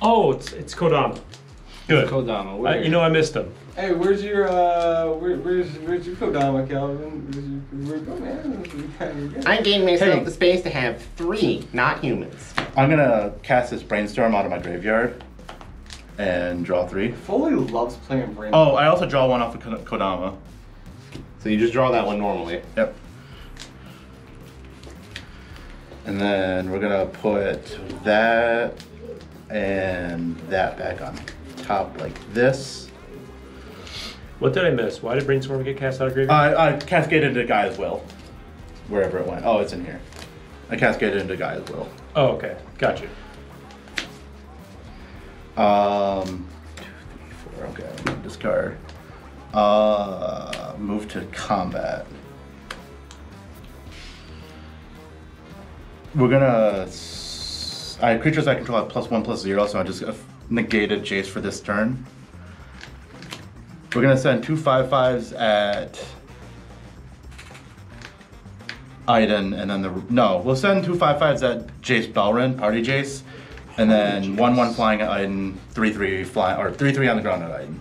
Oh, it's Kodama. Good. It's Kodama. You know I missed them. Hey, where's your where's your Kodama, Calvin? Where's your I gave myself the space to have 3 not humans. I'm gonna cast this Brainstorm out of my graveyard and draw 3. Foley loves playing Brainstorm. Oh, I also draw 1 off of Kodama. So you just draw that one normally. Yep. And then we're gonna put that and that back on top like this. What did I miss? Why did Brainstorm get cast out of graveyard? I cascaded into Guy as well, wherever it went. Oh, it's in here. I cascaded into Guy as well. Oh, okay. Gotcha. 2, 3, 4. Okay. Discard. Move to combat. We're gonna. I creatures I control have +1/+0, so I just negated Jace for this turn. We're gonna send 2/5/5s at Iden, and then we'll send 2/5/5s at Jace Balrin, Party Jace, and then 1/1 flying at Iden, 3/3 flying or 3/3 on the ground at Iden.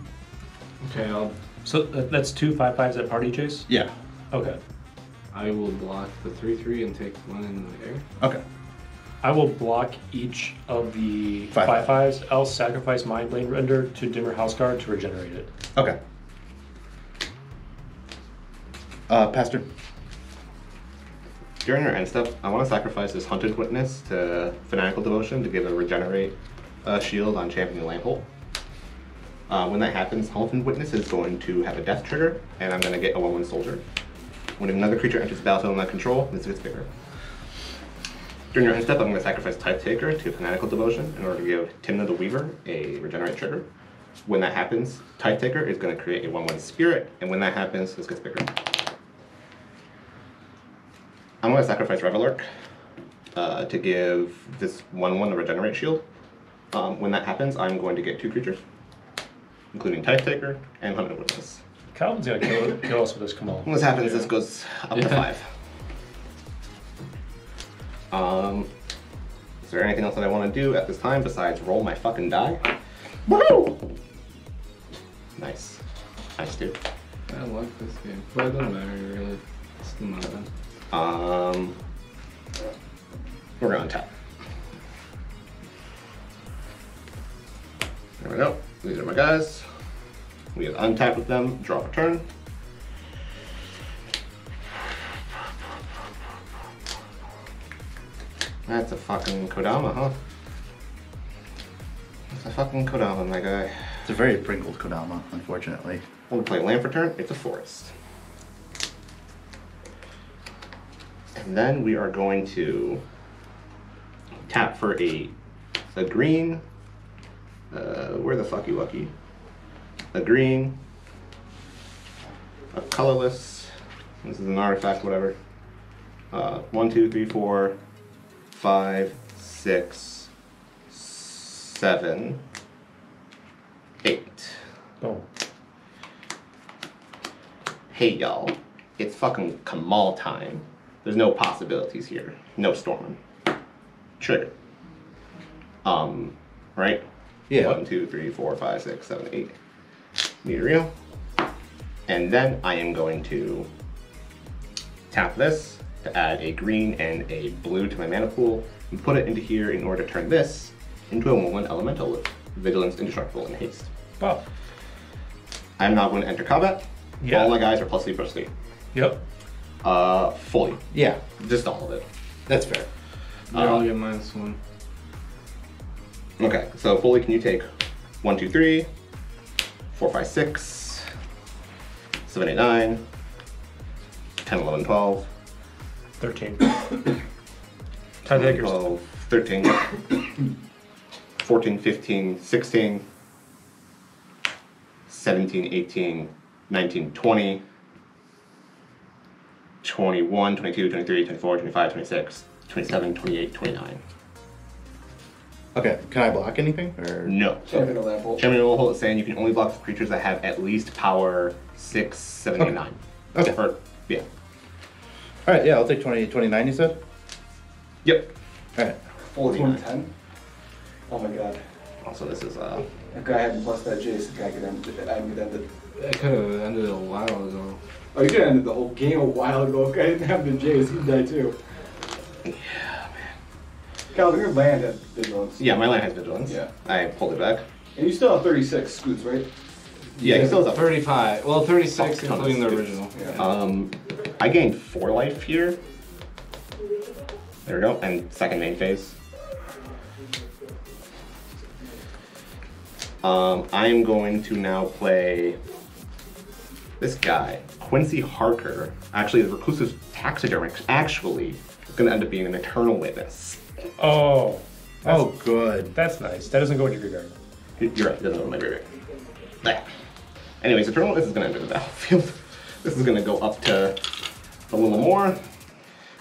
Okay, so that's 2/5/5s at Party Jace. Yeah. Okay. I will block the 3/3 and take 1 in the air. Okay. I will block each of the 5/5s. I'll sacrifice Mind Blade Render to Dimir Houseguard to regenerate it. Okay. Pastor. During your end step, I want to sacrifice this Hunted Witness to Fanatical Devotion to give a regenerate shield on Champion Lamphole. When that happens, Hunted Witness is going to have a death trigger, and I'm going to get a 1/1 soldier. When another creature enters the battlefield under my control, this gets bigger. During your end step, I'm going to sacrifice Type Taker to Fanatical Devotion in order to give Tymna the Weaver a regenerate trigger. When that happens, Type Taker is going to create a 1/1 spirit, and when that happens, this gets bigger. I'm going to sacrifice Revelark to give this 1/1 a regenerate shield. When that happens, I'm going to get 2 creatures, including Type Taker and Hunted Witness. Calvin's going to kill us with this Kamahl. When this happens, this goes up to 5. Is there anything else that I want to do at this time besides roll my fucking die? Woo! Nice. Nice, dude. I like this game, but it doesn't matter really. It's still not bad. We're going top. There we go. These are my guys. We get untap with them, draw a turn. That's a fucking Kodama, huh? That's a fucking Kodama, my guy. It's a very pringled Kodama, unfortunately. I'm gonna play land for turn, it's a forest. And then we are going to tap for a green. Where the fuck you lucky? A green, a colorless, this is an artifact, whatever. 1, 2, 3, 4, 5, 6, 7, 8. Oh. Hey y'all, it's fucking Kamahl time. There's no possibilities here. No storming. Trigger. Right? Yeah. 1, 2, 3, 4, 5, 6, 7, 8. Need a reel. And then I am going to tap this to add a green and a blue to my mana pool and put it into here in order to turn this into a 1/1 elemental with vigilance, indestructible, and haste. Wow. I'm now going to enter combat. Yeah. All my guys are +3/+3. Yep. Fully. Yeah. Just all of it. That's fair. They all get -1. Okay, so Foley, can you take 1, 2, 3, 4, 5, 6, 7, 8, 9, 10, 11, 12, 13. 10 11, 12, 13, 14, 15, 16, 17, 18, 19, 20, 21, 22, 23, 24, 25, 26, 27, 28, 29. Okay, can I block anything? Or? No. Chairman will hold it saying you can only block creatures that have at least power 6, 7, okay. 8, 9. Okay. Or, yeah. Alright, yeah, I'll take 20, 29 you said? Yep. Alright. 4, 10. Oh my god. Also, this is If Guy hadn't plus that Jace, Guy could end it. I could have ended it a while ago. Oh, you could have ended the whole game a while ago. If Guy didn't have the Jace, he'd die too. Yeah. Calvin, your land has vigilance. Yeah, my land has vigilance. Yeah. I pulled it back. And you still have 36 scoots, right? Yeah, you still have 35. Well, 36 including the original. Yeah. I gained 4 life here. There we go. And second main phase. I am going to now play this guy, Quincy Harker. Actually, the reclusive taxidermist. Actually, it's going to end up being an eternal witness. Oh. Oh, good. That's nice. That doesn't go into your graveyard. You're right. It doesn't go into my graveyard. Yeah. Anyways, Eternal, this is going to enter the battlefield. This is going to go up to a little more.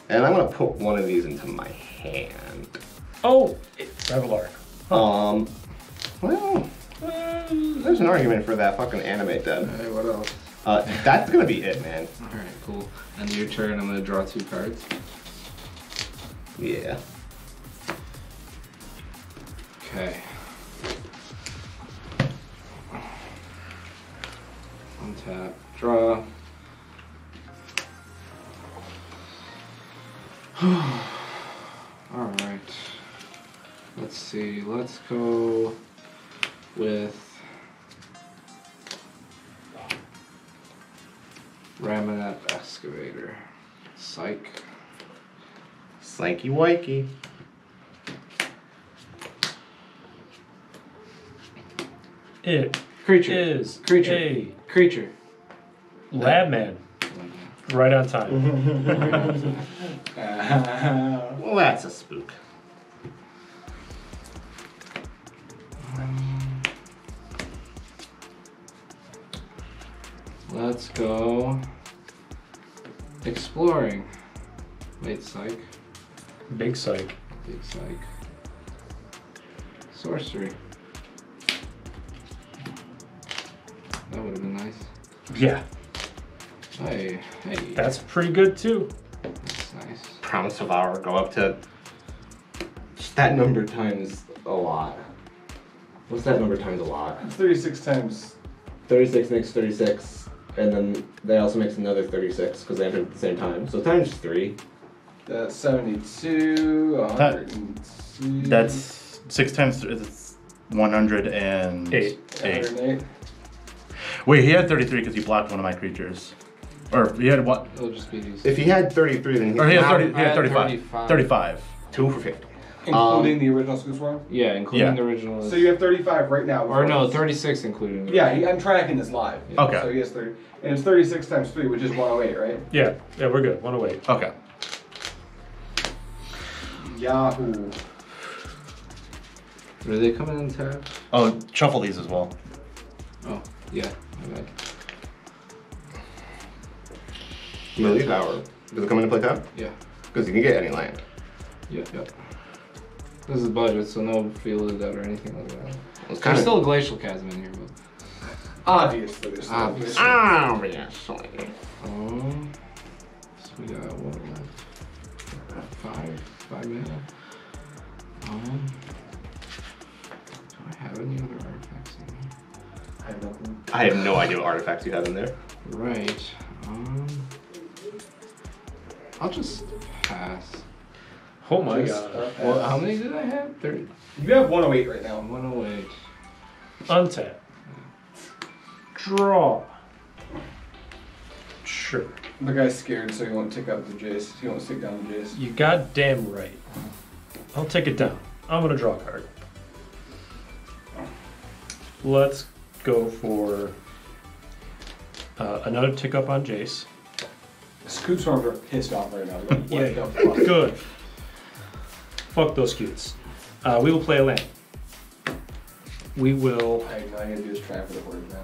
And I'm going to put one of these into my hand. Oh, it's Revelar. Huh. Well, there's an argument for that fucking animate dead. Hey, what else? That's going to be it, man. All right, cool. End of your turn, I'm going to draw 2 cards. Yeah. Okay. Untap, draw. Alright. Let's see, let's go with Ramanap Excavator. Psych. Psyche Wikey. It creature is creature a creature. Lab man. Right on time. Right on time. Well, that's a spook. Let's go exploring. Wait, psych. Big psych. Big psych. Sorcery. That would have been nice. Yeah. Hey, hey. That's pretty good too. That's nice. Promise of Hour, go up to just that number times a lot. What's that number times a lot? It's 36 times 36 makes 36, and then that also makes another 36 because they entered at the same time. So times 3. That's 72. 102. That's 6 times 3. That's 108. Wait, he had 33 because he blocked one of my creatures. Or he had what? It'll just be easy. If he had 33, then he had 35. 35. 2 for 50. Including the original Scute Swarm? Yeah, including the original. So you have 35 right now. Or no, 36 including. Yeah, I'm tracking this live. Yeah. Okay. So he has 30. And it's 36 times 3, which is 108, right? Yeah. Yeah, we're good. 108. Okay. Yahoo. Are they coming in tab? Oh, shuffle these as well. Oh, yeah. Okay. Really? Power. Does it come into play tab? Yeah. Because you can get any land. Yeah, yeah. This is budget, so no field of debt or anything like that. There's still a glacial chasm in here, but obviously there's still obviously. Oh, so we got one left. 5 mana. Do I have any other artifacts in here? I have nothing. I have no idea what artifacts you have in there. Right. I'll just pass. Oh my god. Well, how many did I have? 30. You have 108 right now. 108. Untap. Draw. Sure. The guy's scared, so he won't take out the Jace. He won't stick down the Jace. You goddamn right. I'll take it down. I'm gonna draw a card. Let's go for another tick up on Jace. Scute Swarms are pissed off right now. Yeah, good. Fuck those Scutes. We will play a land. We will. I know I gotta do is try for the board now.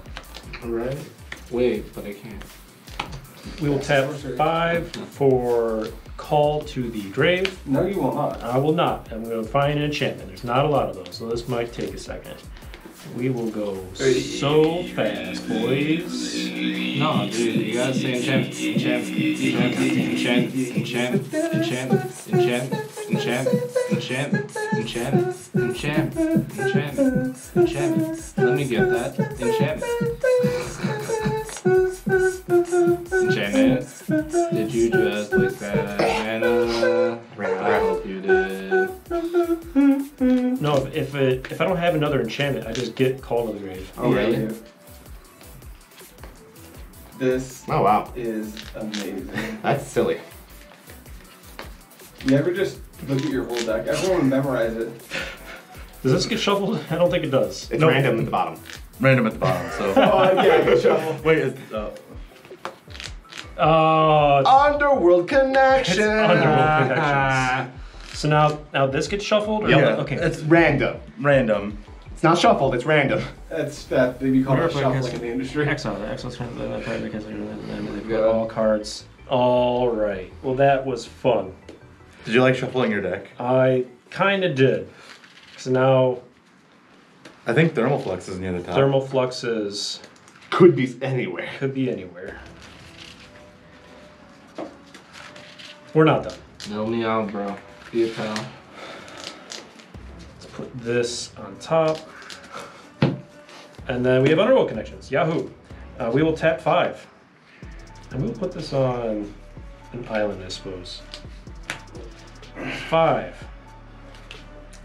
Alright. Wait, but I can't. We will tap 5 for Call to the Grave. No, you will not. I will not. I'm gonna find an enchantment. There's not a lot of those, so this might take a second. We will go so fast, boys. No, dude, you gotta say enchant, enchant, enchant, enchant, enchant, enchant, enchant, enchant, enchant, enchant, enchant, enchant, enchant. Let me get that. Enchant. Enchantment. Did you just like that, Anna? I hope you did. No, if I don't have another enchantment, I just get Call to the Grave. Oh really? This is amazing. That's silly. You ever just look at your whole deck? Everyone memorize it. Does this get shuffled? I don't think it does. It's random at the bottom. Random at the bottom, so. Oh, yeah, it gets shuffled. Wait, it's. Underworld Connections! It's Underworld Connections. So now this gets shuffled? Or yeah, okay. It's random. Random. It's not shuffled, it's random. That's that they call it shuffling in the industry. Excellent. Excellent. They've got all cards. All right. Well, that was fun. Did you like shuffling your deck? I kind of did. So now. I think Thermal Flux is near the top. Thermal Flux is. Could be anywhere. Could be anywhere. We're not done. No meow, bro. Be a pal. Put this on top. And then we have Underworld Connections. Yahoo! We will tap 5. And we'll put this on an island, I suppose. 5.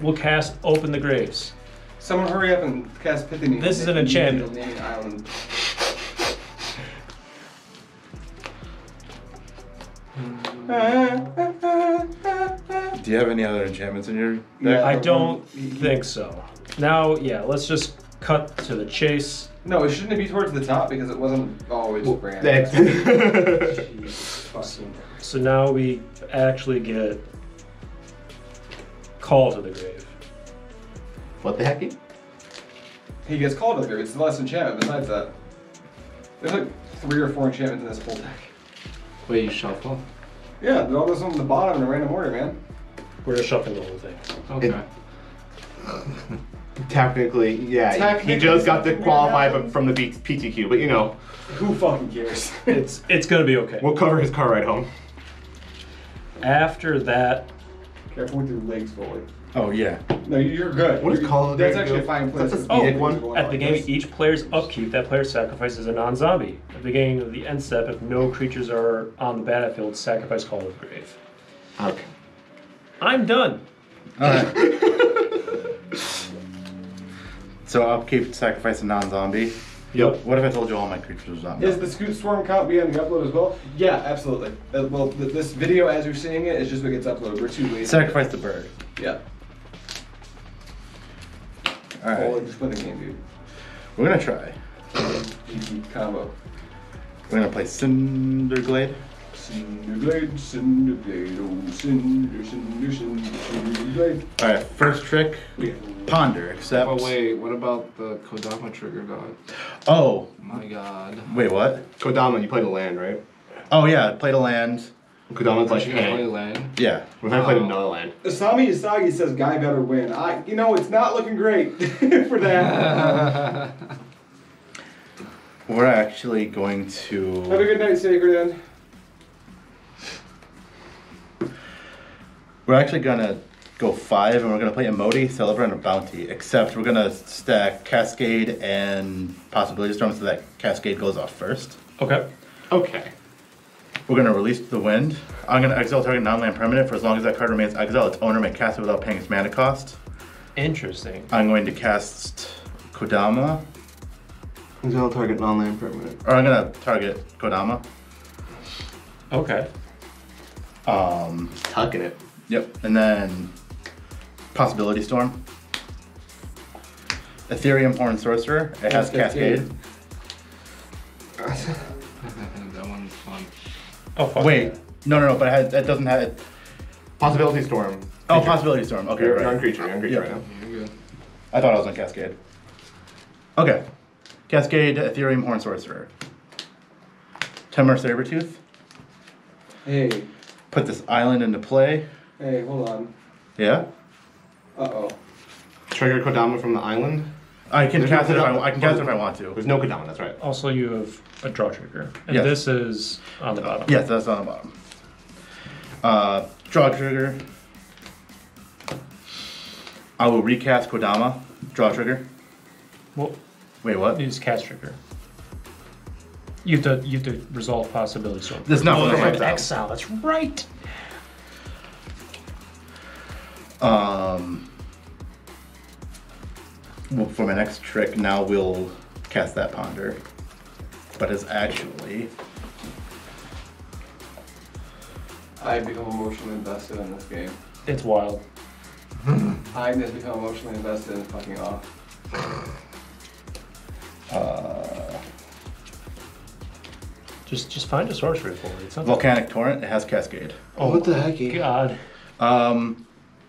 We'll cast Open the Graves. Someone hurry up and cast Pithini. This is an enchantment. Do you have any other enchantments in your deck? Yeah, I don't think so. Now, yeah, let's just cut to the chase. No, it shouldn't be towards the top because it wasn't always random. So now we actually get Call to the Grave. What the heck? He gets Called to the Grave. It's the last enchantment besides that. There's like 3 or 4 enchantments in this whole deck. Wait, you shuffle? Yeah, they're all those on the bottom in a random order, man. We're just shuffling the whole thing. Okay. Technically, yeah. Technically, he just got to qualify from the PTQ, but you know. Who fucking cares? It's gonna be okay. We'll cover his car ride home. After that. Careful with your legs, Foley. Oh, yeah. No, you're good. What is called? That's actually a fine place. Oh, at the beginning of each player's upkeep, that player sacrifices a non-zombie. At the beginning of the end step, if no creatures are on the battlefield, sacrifice Call of the Grave. Okay. I'm done. All right. So upkeep, sacrifice a non-zombie. Yep. What if I told you all my creatures are on? Does the Scute Swarm count be on the upload as well? Yeah, absolutely. Well, this video as you're seeing it is just what gets uploaded. We're too late. Sacrifice the bird. Yeah. All right. Or just win the game, dude. We're gonna try. Combo. We're gonna play Cinderglade. Cinderglade, Cinderglade, oh Cinder, Cinder, Cinder, Cinderglade. All right, first trick. Yeah. Ponder, except. Oh wait, what about the Kodama trigger god? Oh my god. Wait, what? Kodama, you played a land, right? Oh yeah, I played a land. Kodama's like, hey. Land. Yeah. We've never played another land. Asami Isagi says, Guy better win. You know, it's not looking great for that. We're actually going to... Have a good night, Sacred End. We're actually going to go 5, and we're going to play Emoti, Celebrant, and Bounty. Except we're going to stack Cascade and Possibility Storm so that Cascade goes off first. Okay. Okay. We're going to release the wind. I'm going to exile target non-land permanent. For as long as that card remains exiled, its owner may cast it without paying its mana cost. Interesting. I'm going to cast Kodama. Exile target non-land permanent. Or I'm going to target Kodama. Okay. Tucking it. Yep. And then Possibility Storm. Ethereum Horn Sorcerer. It has Cascade. That one's fun. Oh, fuck. Wait, no, but it doesn't have it. Possibility Storm. Creature. Oh, Possibility Storm. Okay, you're right. You're on creature right now. Yeah, you're good. I thought I was on Cascade. Okay. Cascade, Ethereum Horn Sorcerer. Temur Sabertooth. Hey. Put this island into play. Hey, hold on. Yeah? Uh-oh. Trigger Kodama from the island? I can cast it if I want to. There's no Kodama, that's right. Also, you have a draw trigger. And yes. This is on the bottom. Yes, that's on the bottom. Draw trigger. I will recast Kodama. Draw trigger. Well, wait, what? Use cast trigger. You have to resolve possibilities. So that's not what I exile. That's right. Well, for my next trick, now we'll cast that Ponder, but it's actually... I've become emotionally invested in this game. It's wild. I've just become emotionally invested in fucking off. Just find a sorcery for it. Volcanic Torrent, it has Cascade. Oh, what the heck? God.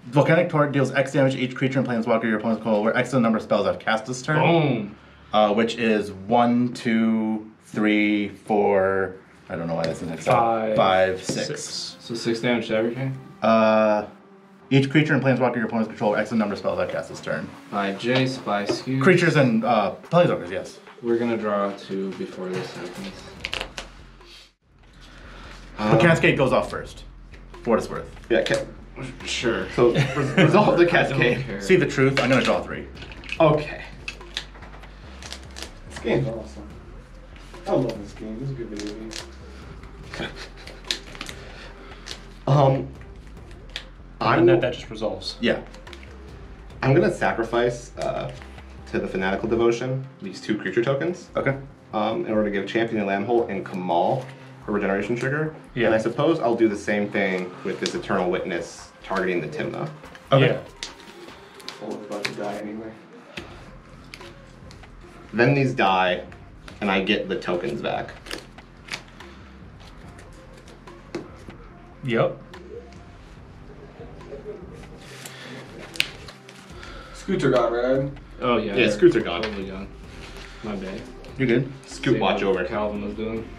Volcanic Torrent deals X damage to each creature and planeswalker your opponent's control, where X is the number of spells I've cast this turn. Boom! Which is 1, 2, 3, 4. I don't know why that's an X. 5, 6. So 6 damage to everything? Each creature and planeswalker your opponent's control, where X is the number of spells I've cast this turn. By Jace, by Scute. Creatures and planeswalkers, yes. We're gonna draw 2 before this happens. The Cascade goes off first. For what it's worth. Yeah. Sure. So resolve the Cascade. See the truth. I'm gonna draw 3. Okay. This game's awesome. I love this game. This is a good video game. And that just resolves. Yeah. I'm gonna sacrifice to the Fanatical Devotion these 2 creature tokens. Okay. In order to give Champion Lamhole and Kamahl a regeneration trigger. Yeah. And I suppose I'll do the same thing with this Eternal Witness targeting the Tymna. Okay. Yeah. Oh, it's about to die anyway. Then these die, and I get the tokens back. Yep. Scoots are gone, right? Oh, yeah. Yeah, Scoots are gone. Totally gone. My bad. You're good. Scoot watch over. Calvin was doing.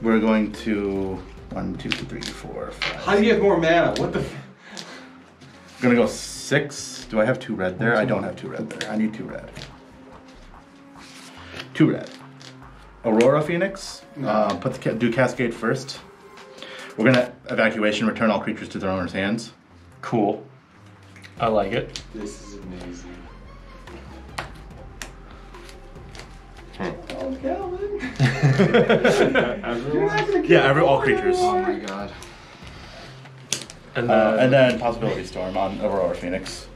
We're going to 1, 2, 3, 4, 5. How do you have more mana? What the? I'm gonna go 6. Do I have 2 red there? I don't have 2 red there. I need 2 red. 2 red. Aurora Phoenix. No. Do Cascade first. We're gonna evacuation. Return all creatures to their owner's hands. Cool. I like it. This is amazing. Oh, Calvin! all creatures. Oh my god. And then Possibility Storm on Aurora Phoenix.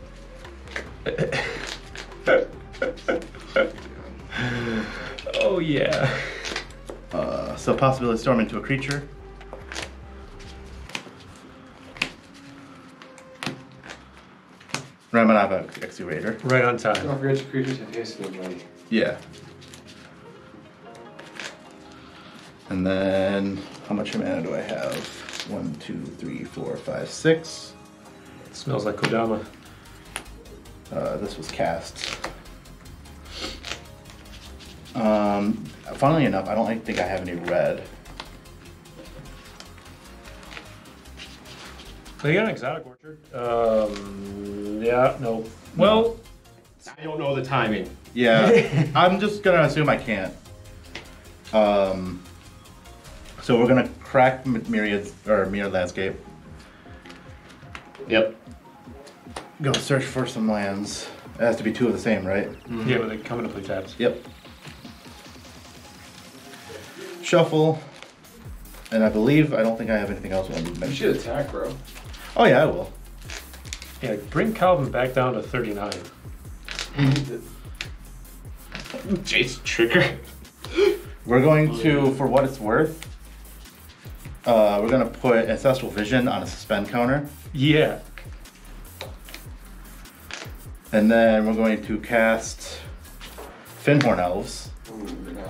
Oh yeah. So Possibility Storm into a creature. Ramanava Excavator. Right on time. Don't forget your creatures have haste to their body. Yeah. And then, how much mana do I have? 1, 2, 3, 4, 5, 6. It smells like Kodama. This was cast. Funnily enough, I don't think I have any red. They got an exotic orchard. Yeah, no. Well, I don't know the timing. Yeah, I'm just gonna assume I can't. So we're gonna crack Myriad's or Mirror Landscape. Yep. Go search for some lands. It has to be two of the same, right? Mm-hmm. Yeah, but they come into play tabs. Yep. Shuffle, and I don't think I have anything else. You should attack, bro. Oh yeah, I will. Yeah, bring Calvin back down to 39. Jace trigger. We're going to, for what it's worth, we're gonna put Ancestral Vision on a suspend counter. Yeah. And then we're going to cast Finhorn Elves. Ooh, yeah.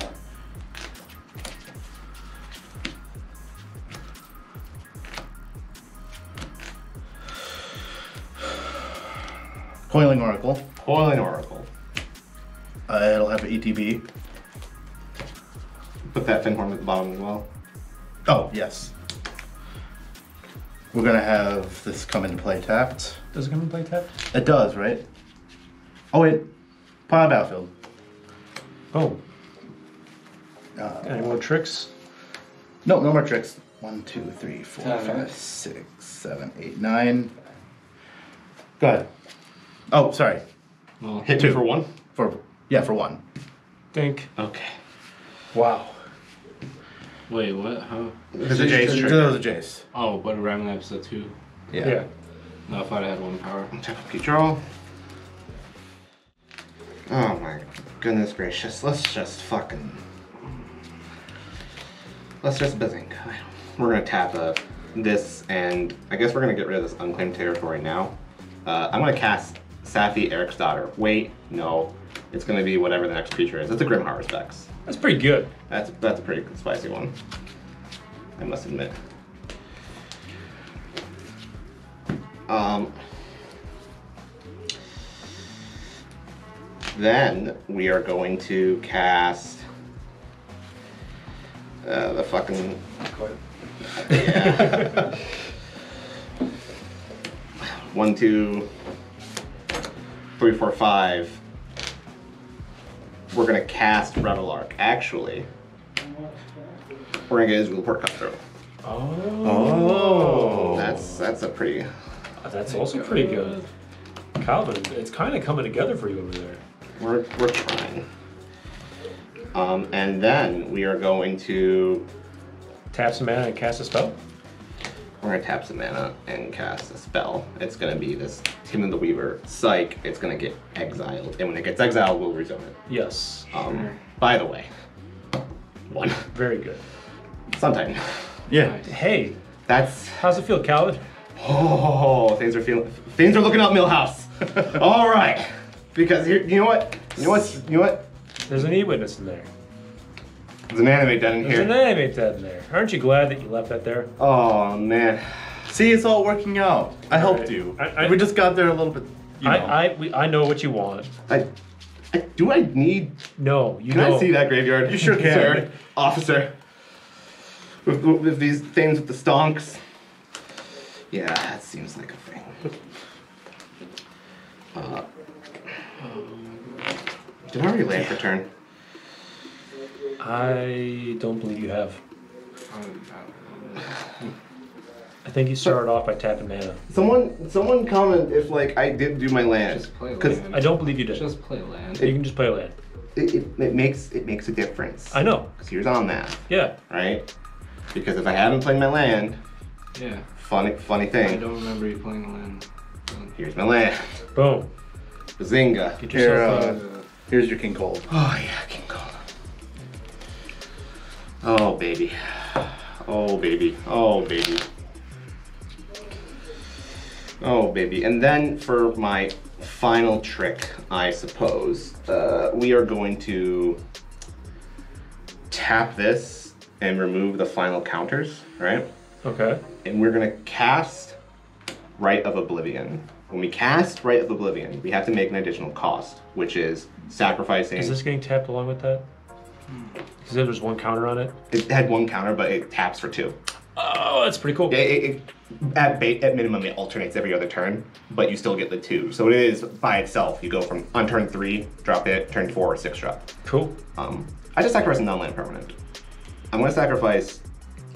Coiling Oracle. Coiling Oracle. It'll have an ETB. Put that Finhorn at the bottom as well. Oh, yes. We're going to have this come into play tapped. Does it come into play tapped? It does, right? Oh, wait. Pond Battlefield. Oh. Any more tricks? No, no more tricks. 1, 2, 3, 4, 5, 6, 7, 8, 9. Go ahead. Oh, sorry. Well, hit two for one? For one. Dink. Okay. Wow. Wait, what? Huh? Because the Jace trigger. That was a Jace. Oh, but a Ramlab's a 2. Yeah. No, I thought I had 1 power. Tap a draw. Oh my goodness gracious. Let's just Bazinga. We're gonna tap this, and I guess we're gonna get rid of this unclaimed territory now. I'm gonna cast Safi, Eric's Daughter. Wait, no. It's gonna be whatever the next creature is. It's a Grim Harvest Vex. That's pretty good. That's a pretty spicy one, I must admit. Then we are going to cast the fucking. Yeah. 1, 2, 3, 4, 5. We're gonna cast Revelark. Actually, we're gonna get his Gulport Cutthroat. Oh, that's a pretty. That's also pretty good, Calvin. It's kind of coming together for you over there. We're trying. And then we are going to tap some mana and cast a spell. We're gonna tap some mana and cast a spell. It's gonna be this Tymna the Weaver Psych. It's gonna get exiled, and when it gets exiled, we'll rezone it. Yes. Sure. By the way, 1. Very good. Sometime. Yeah. Nice. Hey. How's it feel, Calvin? Oh, things are looking up, Millhouse. All right. Because here, you know what? There's an e-witness in there. There's an anime dead in here. Aren't you glad that you left that there? Oh, man. See, it's all working out. I helped you. We just got there a little bit. I know what you want. No, you don't. Can I see that graveyard? You sure can. Sir, officer. With these things with the stonks. Yeah, that seems like a thing. Did I already land for turn? I don't believe you have. I think you start off by tapping mana. Someone comment if like I did do my land. Because I don't believe you did. Just play land. You can just play land. It makes a difference. I know. Because you're on that. Yeah. Right. Because if I haven't played my land. Yeah. Funny thing. I don't remember you playing the land. Here's my land. Boom. Bazinga. Get yourself here's your King Cold. Oh yeah, King Cold. Oh baby. Oh baby. Oh baby. Oh baby. And then for my final trick, I suppose, we are going to tap this and remove the final counters, right? Okay. And we're gonna cast Rite of Oblivion. When we cast Rite of Oblivion, we have to make an additional cost, which is sacrificing. Is this getting tapped along with that? Because there's one counter on it? It had one counter, but it taps for two. Oh, that's pretty cool. At minimum, it alternates every other turn, but you still get the two. So it is by itself. You go from on turn three, drop it, turn four, six drop. Cool. I just sacrificed a non-land permanent. I'm gonna sacrifice.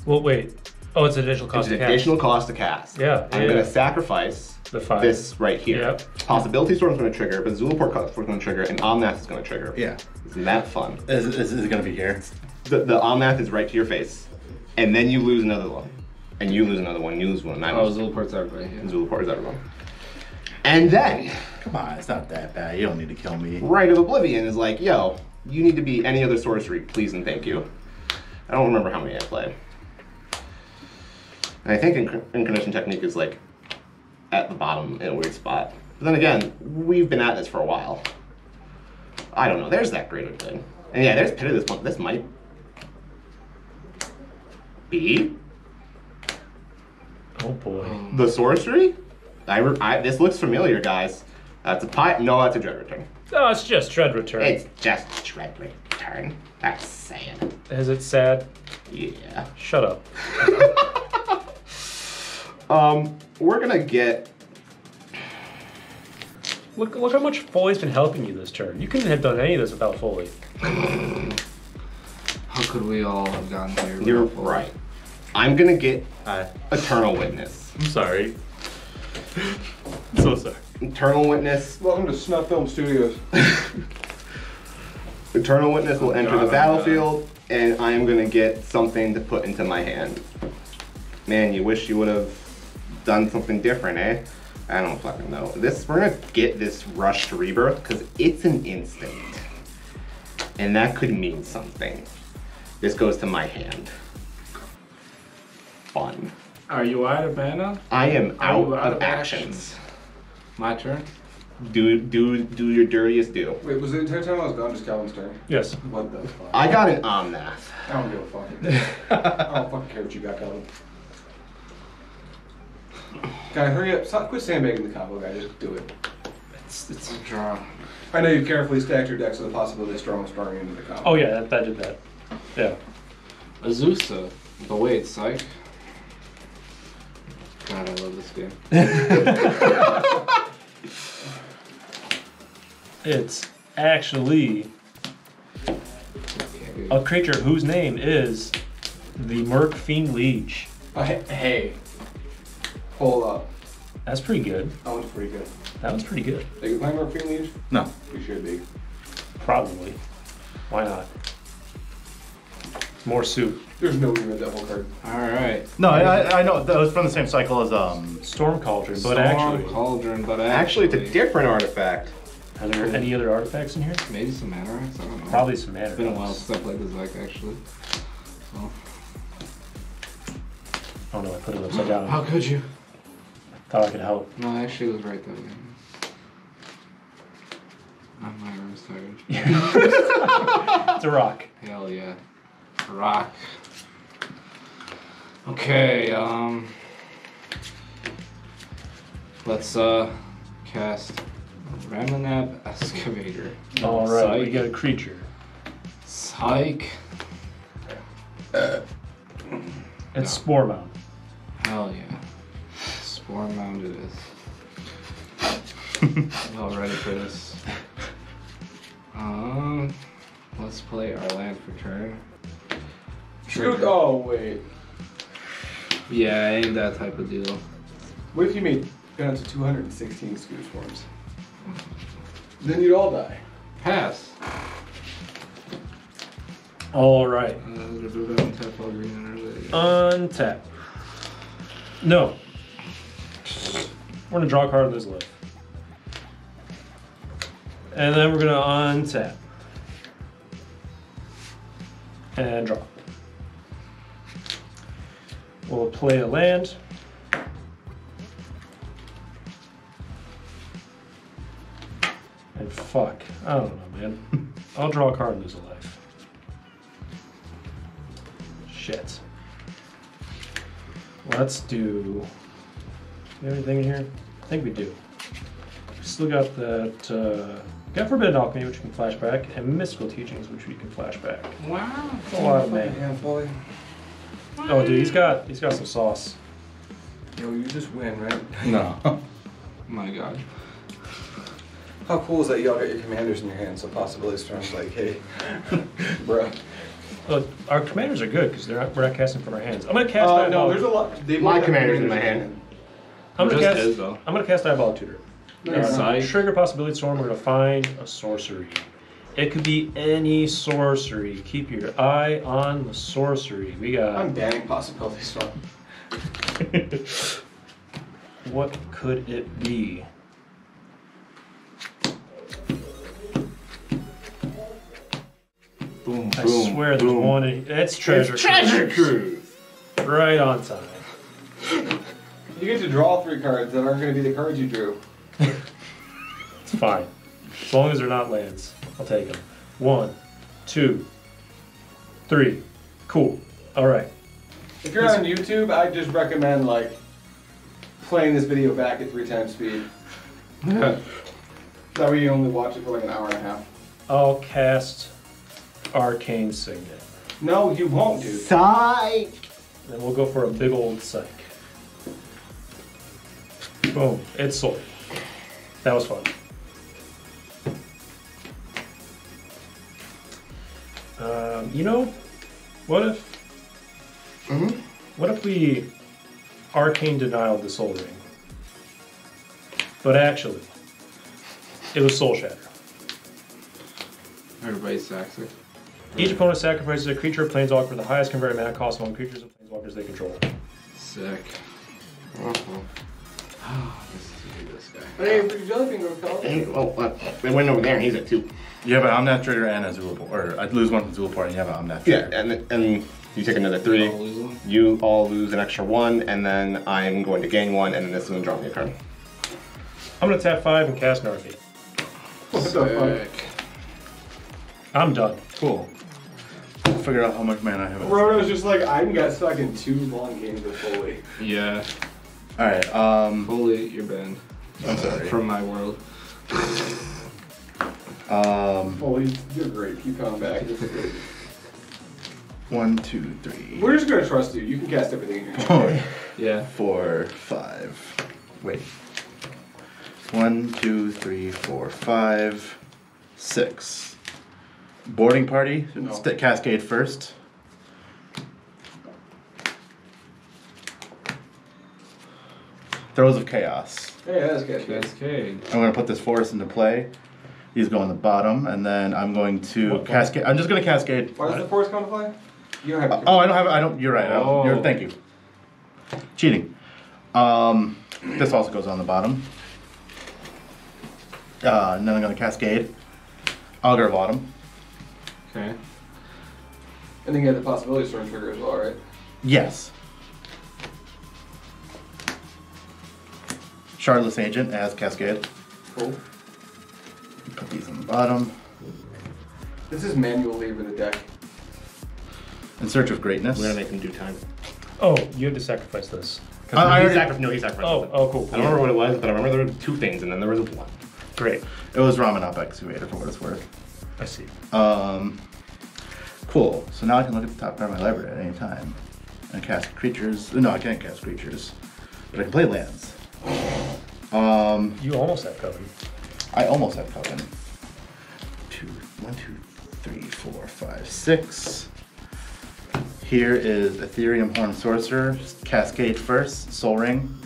Well, wait. Oh, it's an additional cost to cast. It's an additional cost to cast. Yeah. I'm gonna sacrifice this right here. Yep. Possibility Storm's gonna trigger, but Zulaport is gonna trigger, and Omnath is gonna trigger. Yeah. Isn't that fun? Is it gonna be here? The Omnath is right to your face, and then you lose another one. And you lose another one, you lose one. Oh, Zulaport's everybody. Yeah. Zulaport's everyone. And then, come on, it's not that bad. You don't need to kill me. Rite of Oblivion is like, yo, you need to be any other sorcery, please and thank you. I don't remember how many I played. And I think Incarnation Technique is like at the bottom in a weird spot. But then again, we've been at this for a while. I don't know. There's that greater thing. And yeah, there's Pit of this one. This might be. Oh boy. The sorcery? This looks familiar, guys. That's a pipe. No, that's a Dread Return. No, it's just Dread Return. It's just Dread Return. That's sad. Is it sad? Yeah. Shut up. We're gonna get. Look how much Foley's been helping you this turn. You couldn't have done any of this without Foley. How could we all have gotten here? You're right. I'm gonna get Eternal Witness. I'm sorry. I'm so sorry. Eternal Witness. Welcome to Snuff Film Studios. Eternal Witness will enter the battlefield, and I am gonna get something to put into my hand. Man, you wish you would have done something different, eh? I don't fucking know. We're gonna get this Rush to Rebirth because it's an instant, and that could mean something. This goes to my hand. Fun. Are you out of mana? I am out of actions. My turn? Do your dirtiest do. Wait, was the entire time I was gone just Calvin's turn? Yes. What the fuck? I got an Omnath. I don't give a fuck. I don't fucking care what you got, Calvin. Guy, hurry up. Stop, quit sandbagging the combo, guy. Just do it. It's a draw. I know you carefully stacked your deck so the possibility of strong into the combo. Oh yeah, that did that. Yeah. Azusa. But wait, psych. God, I love this game. It's actually a creature whose name is the Merc Fiend Liege. Hey, hold up. That's pretty good. That one's pretty good. That one's pretty good. Are you playing Merc Fiend Liege? No. You should be. Probably. Why not? More soup. There's no even devil card. All right. No, I know that was from the same cycle as Storm Cauldron, but actually, it's a different artifact. Are there any other artifacts in here? Maybe some Manoracks. I don't know. Probably some Manoracks. It's been a while since I played this deck actually. So. Oh no, I put it upside down. How could you? I thought I could help. No, actually, it was right there. I'm not even started. It's a rock. Hell yeah. Rock. Okay, let's cast Ramanab Excavator. Alright, we got a creature. Psych. It's Spore Mound. Hell yeah. Spore Mound it is. I'm all ready for this. Let's play our land for turn. Oh wait. Yeah, ain't that type of deal. What if you made got up to 216 Scute Swarms? Then you'd all die. Pass. All right. Untap all green energy. Untap. No. We're gonna draw a card and lose life. And then we're gonna untap. And draw. We'll play a land. And fuck, I don't know, man. I'll draw a card and lose a life. Shit. Let's do, anything in here? I think we do. We still got that, got Forbidden Alchemy, which we can flash back, and Mystical Teachings, which we can flash back. Wow. That's a lot of man. Yeah, Foley. Oh, dude, he's got some sauce. Yo, you just win, right? No. My God. How cool is that y'all got your commanders in your hand, so possibilities for him, like, hey, bro. Look, our commanders are good because we're not casting from our hands. I'm gonna cast Eyeball. No, there's a lot. My commanders in my hand. I'm gonna cast Eyeball Tutor. Nice. Trigger Possibility Storm. We're gonna find a sorcery. It could be any sorcery. Keep your eye on the sorcery. We got. I'm banning Possibility Storm. What could it be? Boom, I boom, swear boom. There's one in here. It's Treasure Cruise. Right on time. You get to draw three cards that aren't going to be the cards you drew. It's fine. As long as they're not lands. I'll take them. 1, 2, 3. Cool. All right. If you're on YouTube, I just recommend like playing this video back at 3x speed. That way you only watch it for like an hour and a half. I'll cast Arcane Signet. No, you won't, dude. Psych! Then we'll go for a big old psych. Boom. It's sold. That was fun. You know, what if we Arcane Denial the Soul Ring? But actually, it was Soul Shatter. Everybody sacks it. Each opponent sacrifices a creature or planeswalker with the highest converted mana cost among creatures and planeswalkers they control. Sick. Hey, they went over there and he's at 2. Yeah, but I'm not trigger and I'd lose one from Zulaport part, and yeah, but I'm not trigger. Yeah, and you take another 3. You all lose an extra 1, and then I'm going to gain 1, and then this is going to draw me a card. I'm going to tap 5 and cast Narfi. What the fuck? I'm done. Cool. We'll figure out how much mana I have. Roto's just like, I've got fucking 2 long games with Foley. Yeah. Alright, Foley, you're banned. I'm sorry. From my world. Foley, you're great. You come back. 1, 2, 3. We're just gonna trust you. You can cast everything in your hand. Yeah. 4, 5. Wait. 1, 2, 3, 4, 5, 6. Boarding party, cascade first. Throes of Chaos. Hey, that's good. Cascade. I'm going to put this forest into play. These go on the bottom, and then I'm going to cascade. I'm just going to cascade. Why does the forest come to play? You don't have. Oh, I don't have. I don't. You're right. Oh. Thank you. Cheating. This also goes on the bottom. And then I'm going to cascade. Augur of Autumn. Okay. And then you have the Possibility Storm trigger as well, right? Yes. Shardless Agent as Cascade. Cool. Put these on the bottom. This is manual leave of the deck. In Search of Greatness. We're gonna make him do time. Oh, you have to sacrifice this. He sacrificed. Oh, cool. I don't remember what it was, but I remember there were 2 things and then there was 1. Great. It was Ramanop Excavator for what it's worth. I see. Cool. So now I can look at the top card of my library at any time and cast creatures. No, I can't cast creatures, but I can play lands. You almost have Coven. I almost have Coven. 1, 2, 3, 4, 5, 6. Here is Ethereum Horn Sorcerer, Cascade first, Soul Ring,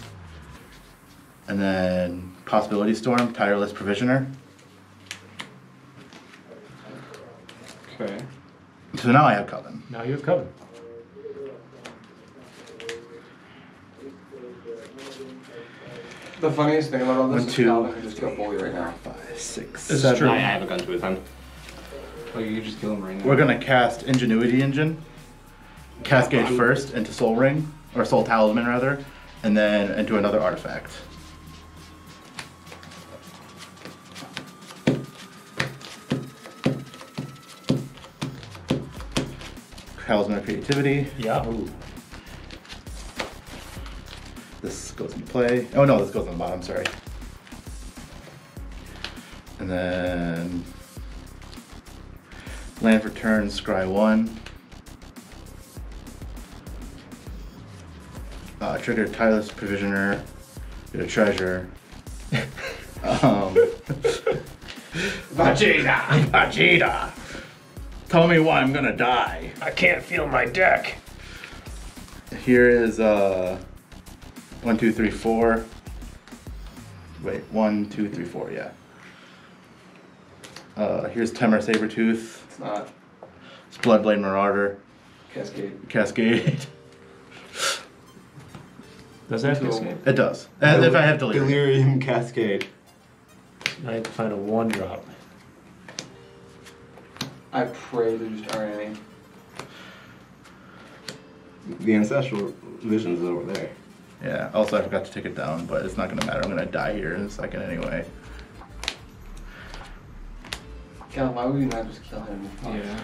and then Possibility Storm, Tireless Provisioner. Okay. So now I have Calvin. Now you have Calvin. The funniest thing about all this is Calvin can just kill Foley right now. 5, 6. Is that true? I have a gun to his hand. Oh, you just kill him right now. We're gonna cast Ingenuity Engine, Cascade first into Soul Ring, or Soul Talisman rather, and then into another artifact. Talisman of Creativity. Yeah. Ooh. This goes in play. Oh no, this goes on the bottom, sorry. And then land for turn, scry 1. Trigger Tireless Provisioner, get a treasure. Vegeta! Vegeta! Tell me why I'm gonna die. I can't feel my deck. Here is 1, 2, 3, 4. Wait, 1, 2, 3, 4, yeah. Here's Temur Sabretooth. It's not. It's Bloodblade Marauder. Cascade. Cascade. Does that Cascade? It does. And if I have Delirium. Delirium Cascade. I have to find a 1-drop. I pray they just aren't any. The Ancestral Visions is over there. Yeah, also I forgot to take it down, but it's not going to matter. I'm going to die here in a second anyway. God, why would you not just kill him? Yeah.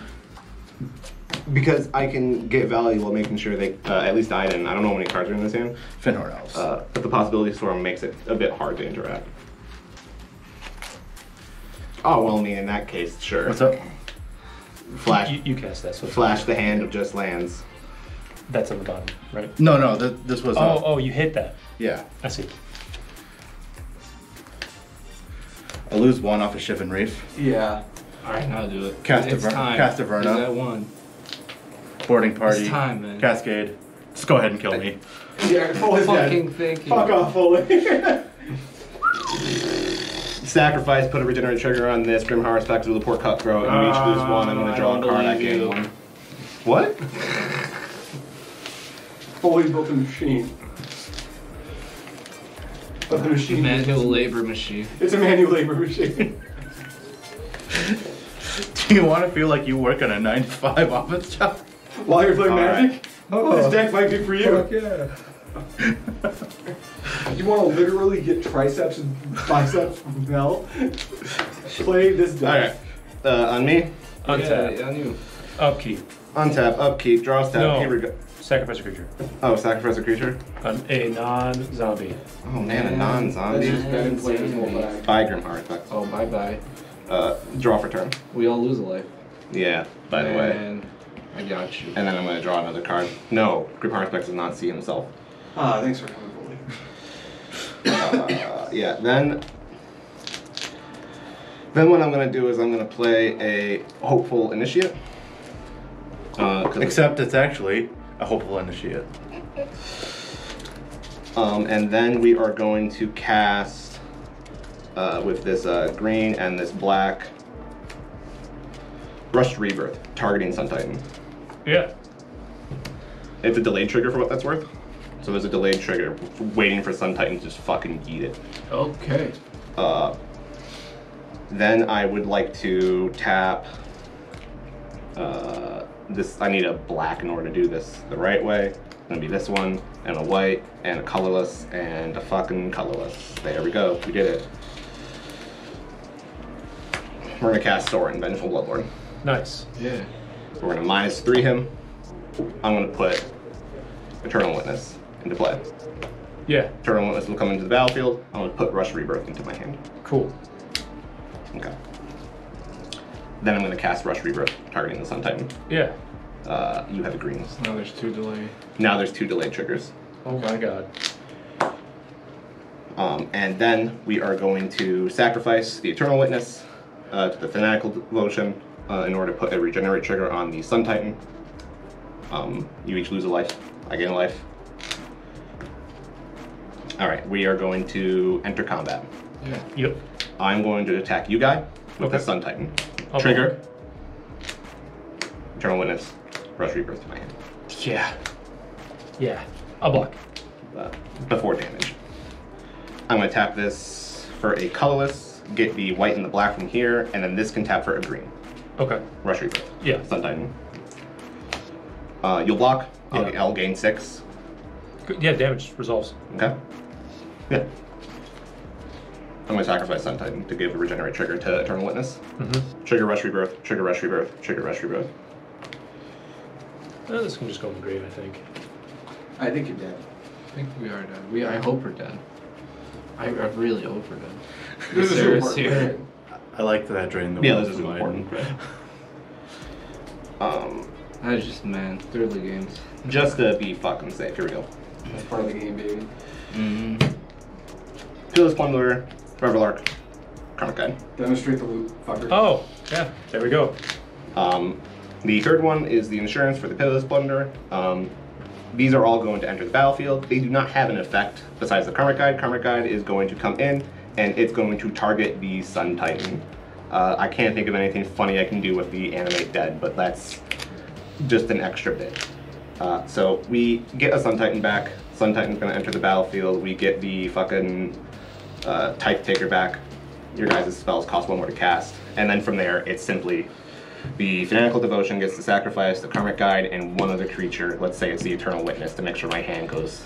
Because I can get value while making sure they, at least Iden, I don't know how many cards are in this hand. Fenrir Elves. But the Possibility Storm makes it a bit hard to interact. Oh, well, I mean, in that case, sure. What's up? Flash. You cast that. So flash the hand of just lands. That's on the bottom, right? No, no. This was. Oh, you hit that. Yeah. I see. I lose 1 off of Shivan Reef. Yeah. All right, now do it. Cast Averna. Is that 1? Boarding Party. It's time, man. Cascade. Just go ahead and kill me. Yeah, Foley's fucking thinking. Fuck off, Foley. Sacrifice, put a regenerative trigger on this, Grim Harvest, with the poor cutthroat, and we each lose 1, I'm gonna draw a card, I gain 1. What? Fully built a machine. But the machine. Manual labor machine. It's a manual labor machine. Do you want to feel like you work on a 9-to-5 office job? While you're playing Magic? Right. Oh, this deck might be for you. Fuck yeah. You want to literally get triceps and biceps from Mel? Play this deck. All right. On me? Untap. Yeah, on you. Upkeep. Untap, upkeep, draw a step. No. Here we go. Sacrifice a creature. Oh, sacrifice a creature? A non-zombie. Oh, man, a non-zombie. That's just better than playing this whole back. Bye, Grim Heart. Oh, bye-bye. Draw for turn. We all lose a life. Yeah, by the way. And I got you. And then I'm going to draw another card. No, Grim Heart does not see himself. Ah, thanks for coming. Yeah, then what I'm going to do is I'm going to play a Hopeful Initiate. Except it's actually a Hopeful Initiate. And then we are going to cast with this green and this black Rushed Rebirth, targeting Sun Titan. Yeah. It's a delayed trigger for what that's worth. So there's a delayed trigger, waiting for Sun Titan to just fucking eat it. Okay. Then I would like to tap this. I need a black in order to do this the right way. It's gonna be this one, and a white, and a colorless, and a fucking colorless. There we go, we did it. We're gonna cast Sorin, Vengeful Bloodlord. Nice. Yeah. We're gonna -3 him. I'm gonna put Eternal Witness into play. Yeah. Eternal Witness will come into the battlefield. I'm going to put Rush Rebirth into my hand. Cool. Okay. Then I'm going to cast Rush Rebirth, targeting the Sun Titan. Yeah. You have the greens. Now there's 2 delay. Now there's 2 delayed triggers. Oh my god. And then we are going to sacrifice the Eternal Witness to the Fanatical Devotion in order to put a Regenerate trigger on the Sun Titan. You each lose a life. I gain a life. All right, we are going to enter combat. Yeah. Yep. I'm going to attack you, Guy, with the Sun Titan. I'll trigger. Eternal Witness. Rush Rebirth to my hand. Yeah. Yeah. I'll block. Before damage. I'm going to tap this for a colorless, get the white and the black from here, and then this can tap for a green. Okay. Rush Rebirth. Yeah. Sun Titan. You'll block. Yeah. I'll gain 6. Yeah, damage resolves. Okay. Yeah. I'm going to sacrifice Sun Titan to give a regenerate trigger to Eternal Witness. Mm-hmm. Trigger Rush Rebirth, trigger Rush Rebirth, trigger Rush Rebirth. Oh, this can just go in the grave, I think. I think you're dead. I think we are dead. I hope we're dead. I really hope we're dead. This is important. Here. I like that I drained the water. Yeah, this is important. I was just, man, third of the games. Just to be fucking safe, here we go. That's part of the game, baby. Mm-hmm. Fearless Plunderer, Revelark, Karmic Guide. Demonstrate the loot, fucker. Oh, yeah, there we go. The third one is the insurance for the Fearless Plunderer. These are all going to enter the battlefield. They do not have an effect besides the Karmic Guide. Karmic Guide is going to come in, and it's going to target the Sun Titan. I can't think of anything funny I can do with the Animate Dead, but that's just an extra bit. So we get a Sun Titan back. Sun Titan's gonna enter the battlefield. We get the fucking Type Taker back. Your guys' spells cost 1 more to cast. And then from there, it's simply the Fanatical Devotion gets to sacrifice, the Karmic Guide, and one other creature. Let's say it's the Eternal Witness to make sure my hand goes,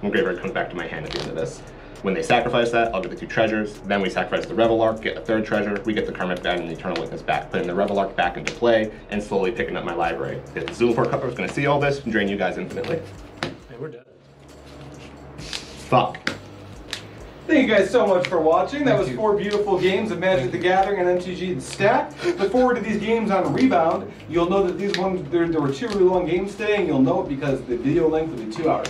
when Graveyard comes back to my hand at the end of this. When they sacrifice that, I'll get the 2 treasures. Then we sacrifice the Revelark, get a 3rd treasure. We get the Karmic Guide and the Eternal Witness back, putting the Revelark back into play and slowly picking up my library. The Zulaport Cupbearer is going to see all this and drain you guys infinitely. Hey, we're dead. Fuck. Thank you guys so much for watching. That was 4 beautiful games of Magic the Gathering and MTG The Stack. Look forward to these games on Rebound. You'll know that these ones, there were 2 really long games today, and you'll know it because the video length will be 2 hours.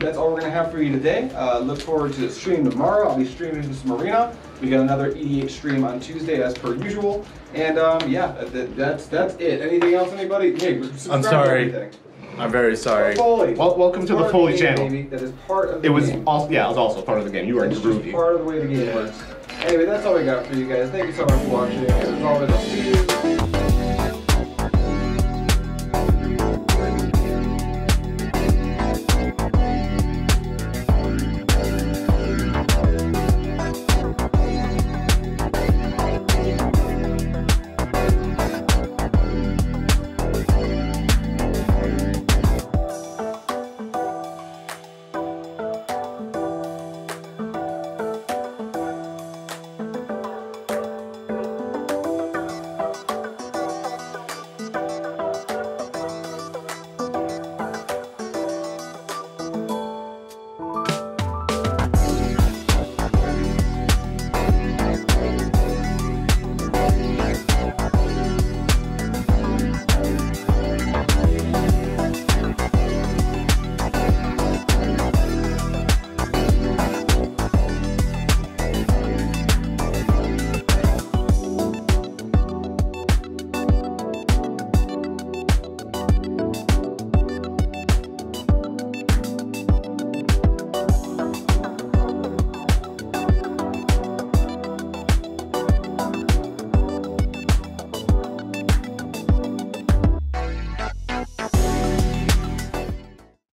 That's all we're going to have for you today. Look forward to the stream tomorrow. I'll be streaming some Arena. We got another EDH stream on Tuesday as per usual. And yeah, that's it. Anything else, anybody? Hey, I'm sorry. I'm very sorry. Foley. Well, welcome to the Foley channel. Baby. That is part of the game. Also, yeah, it was also part of the game. You were in the room. Part of the way the game works. Anyway, that's all we got for you guys. Thank you so much for watching. As always, I'll see you.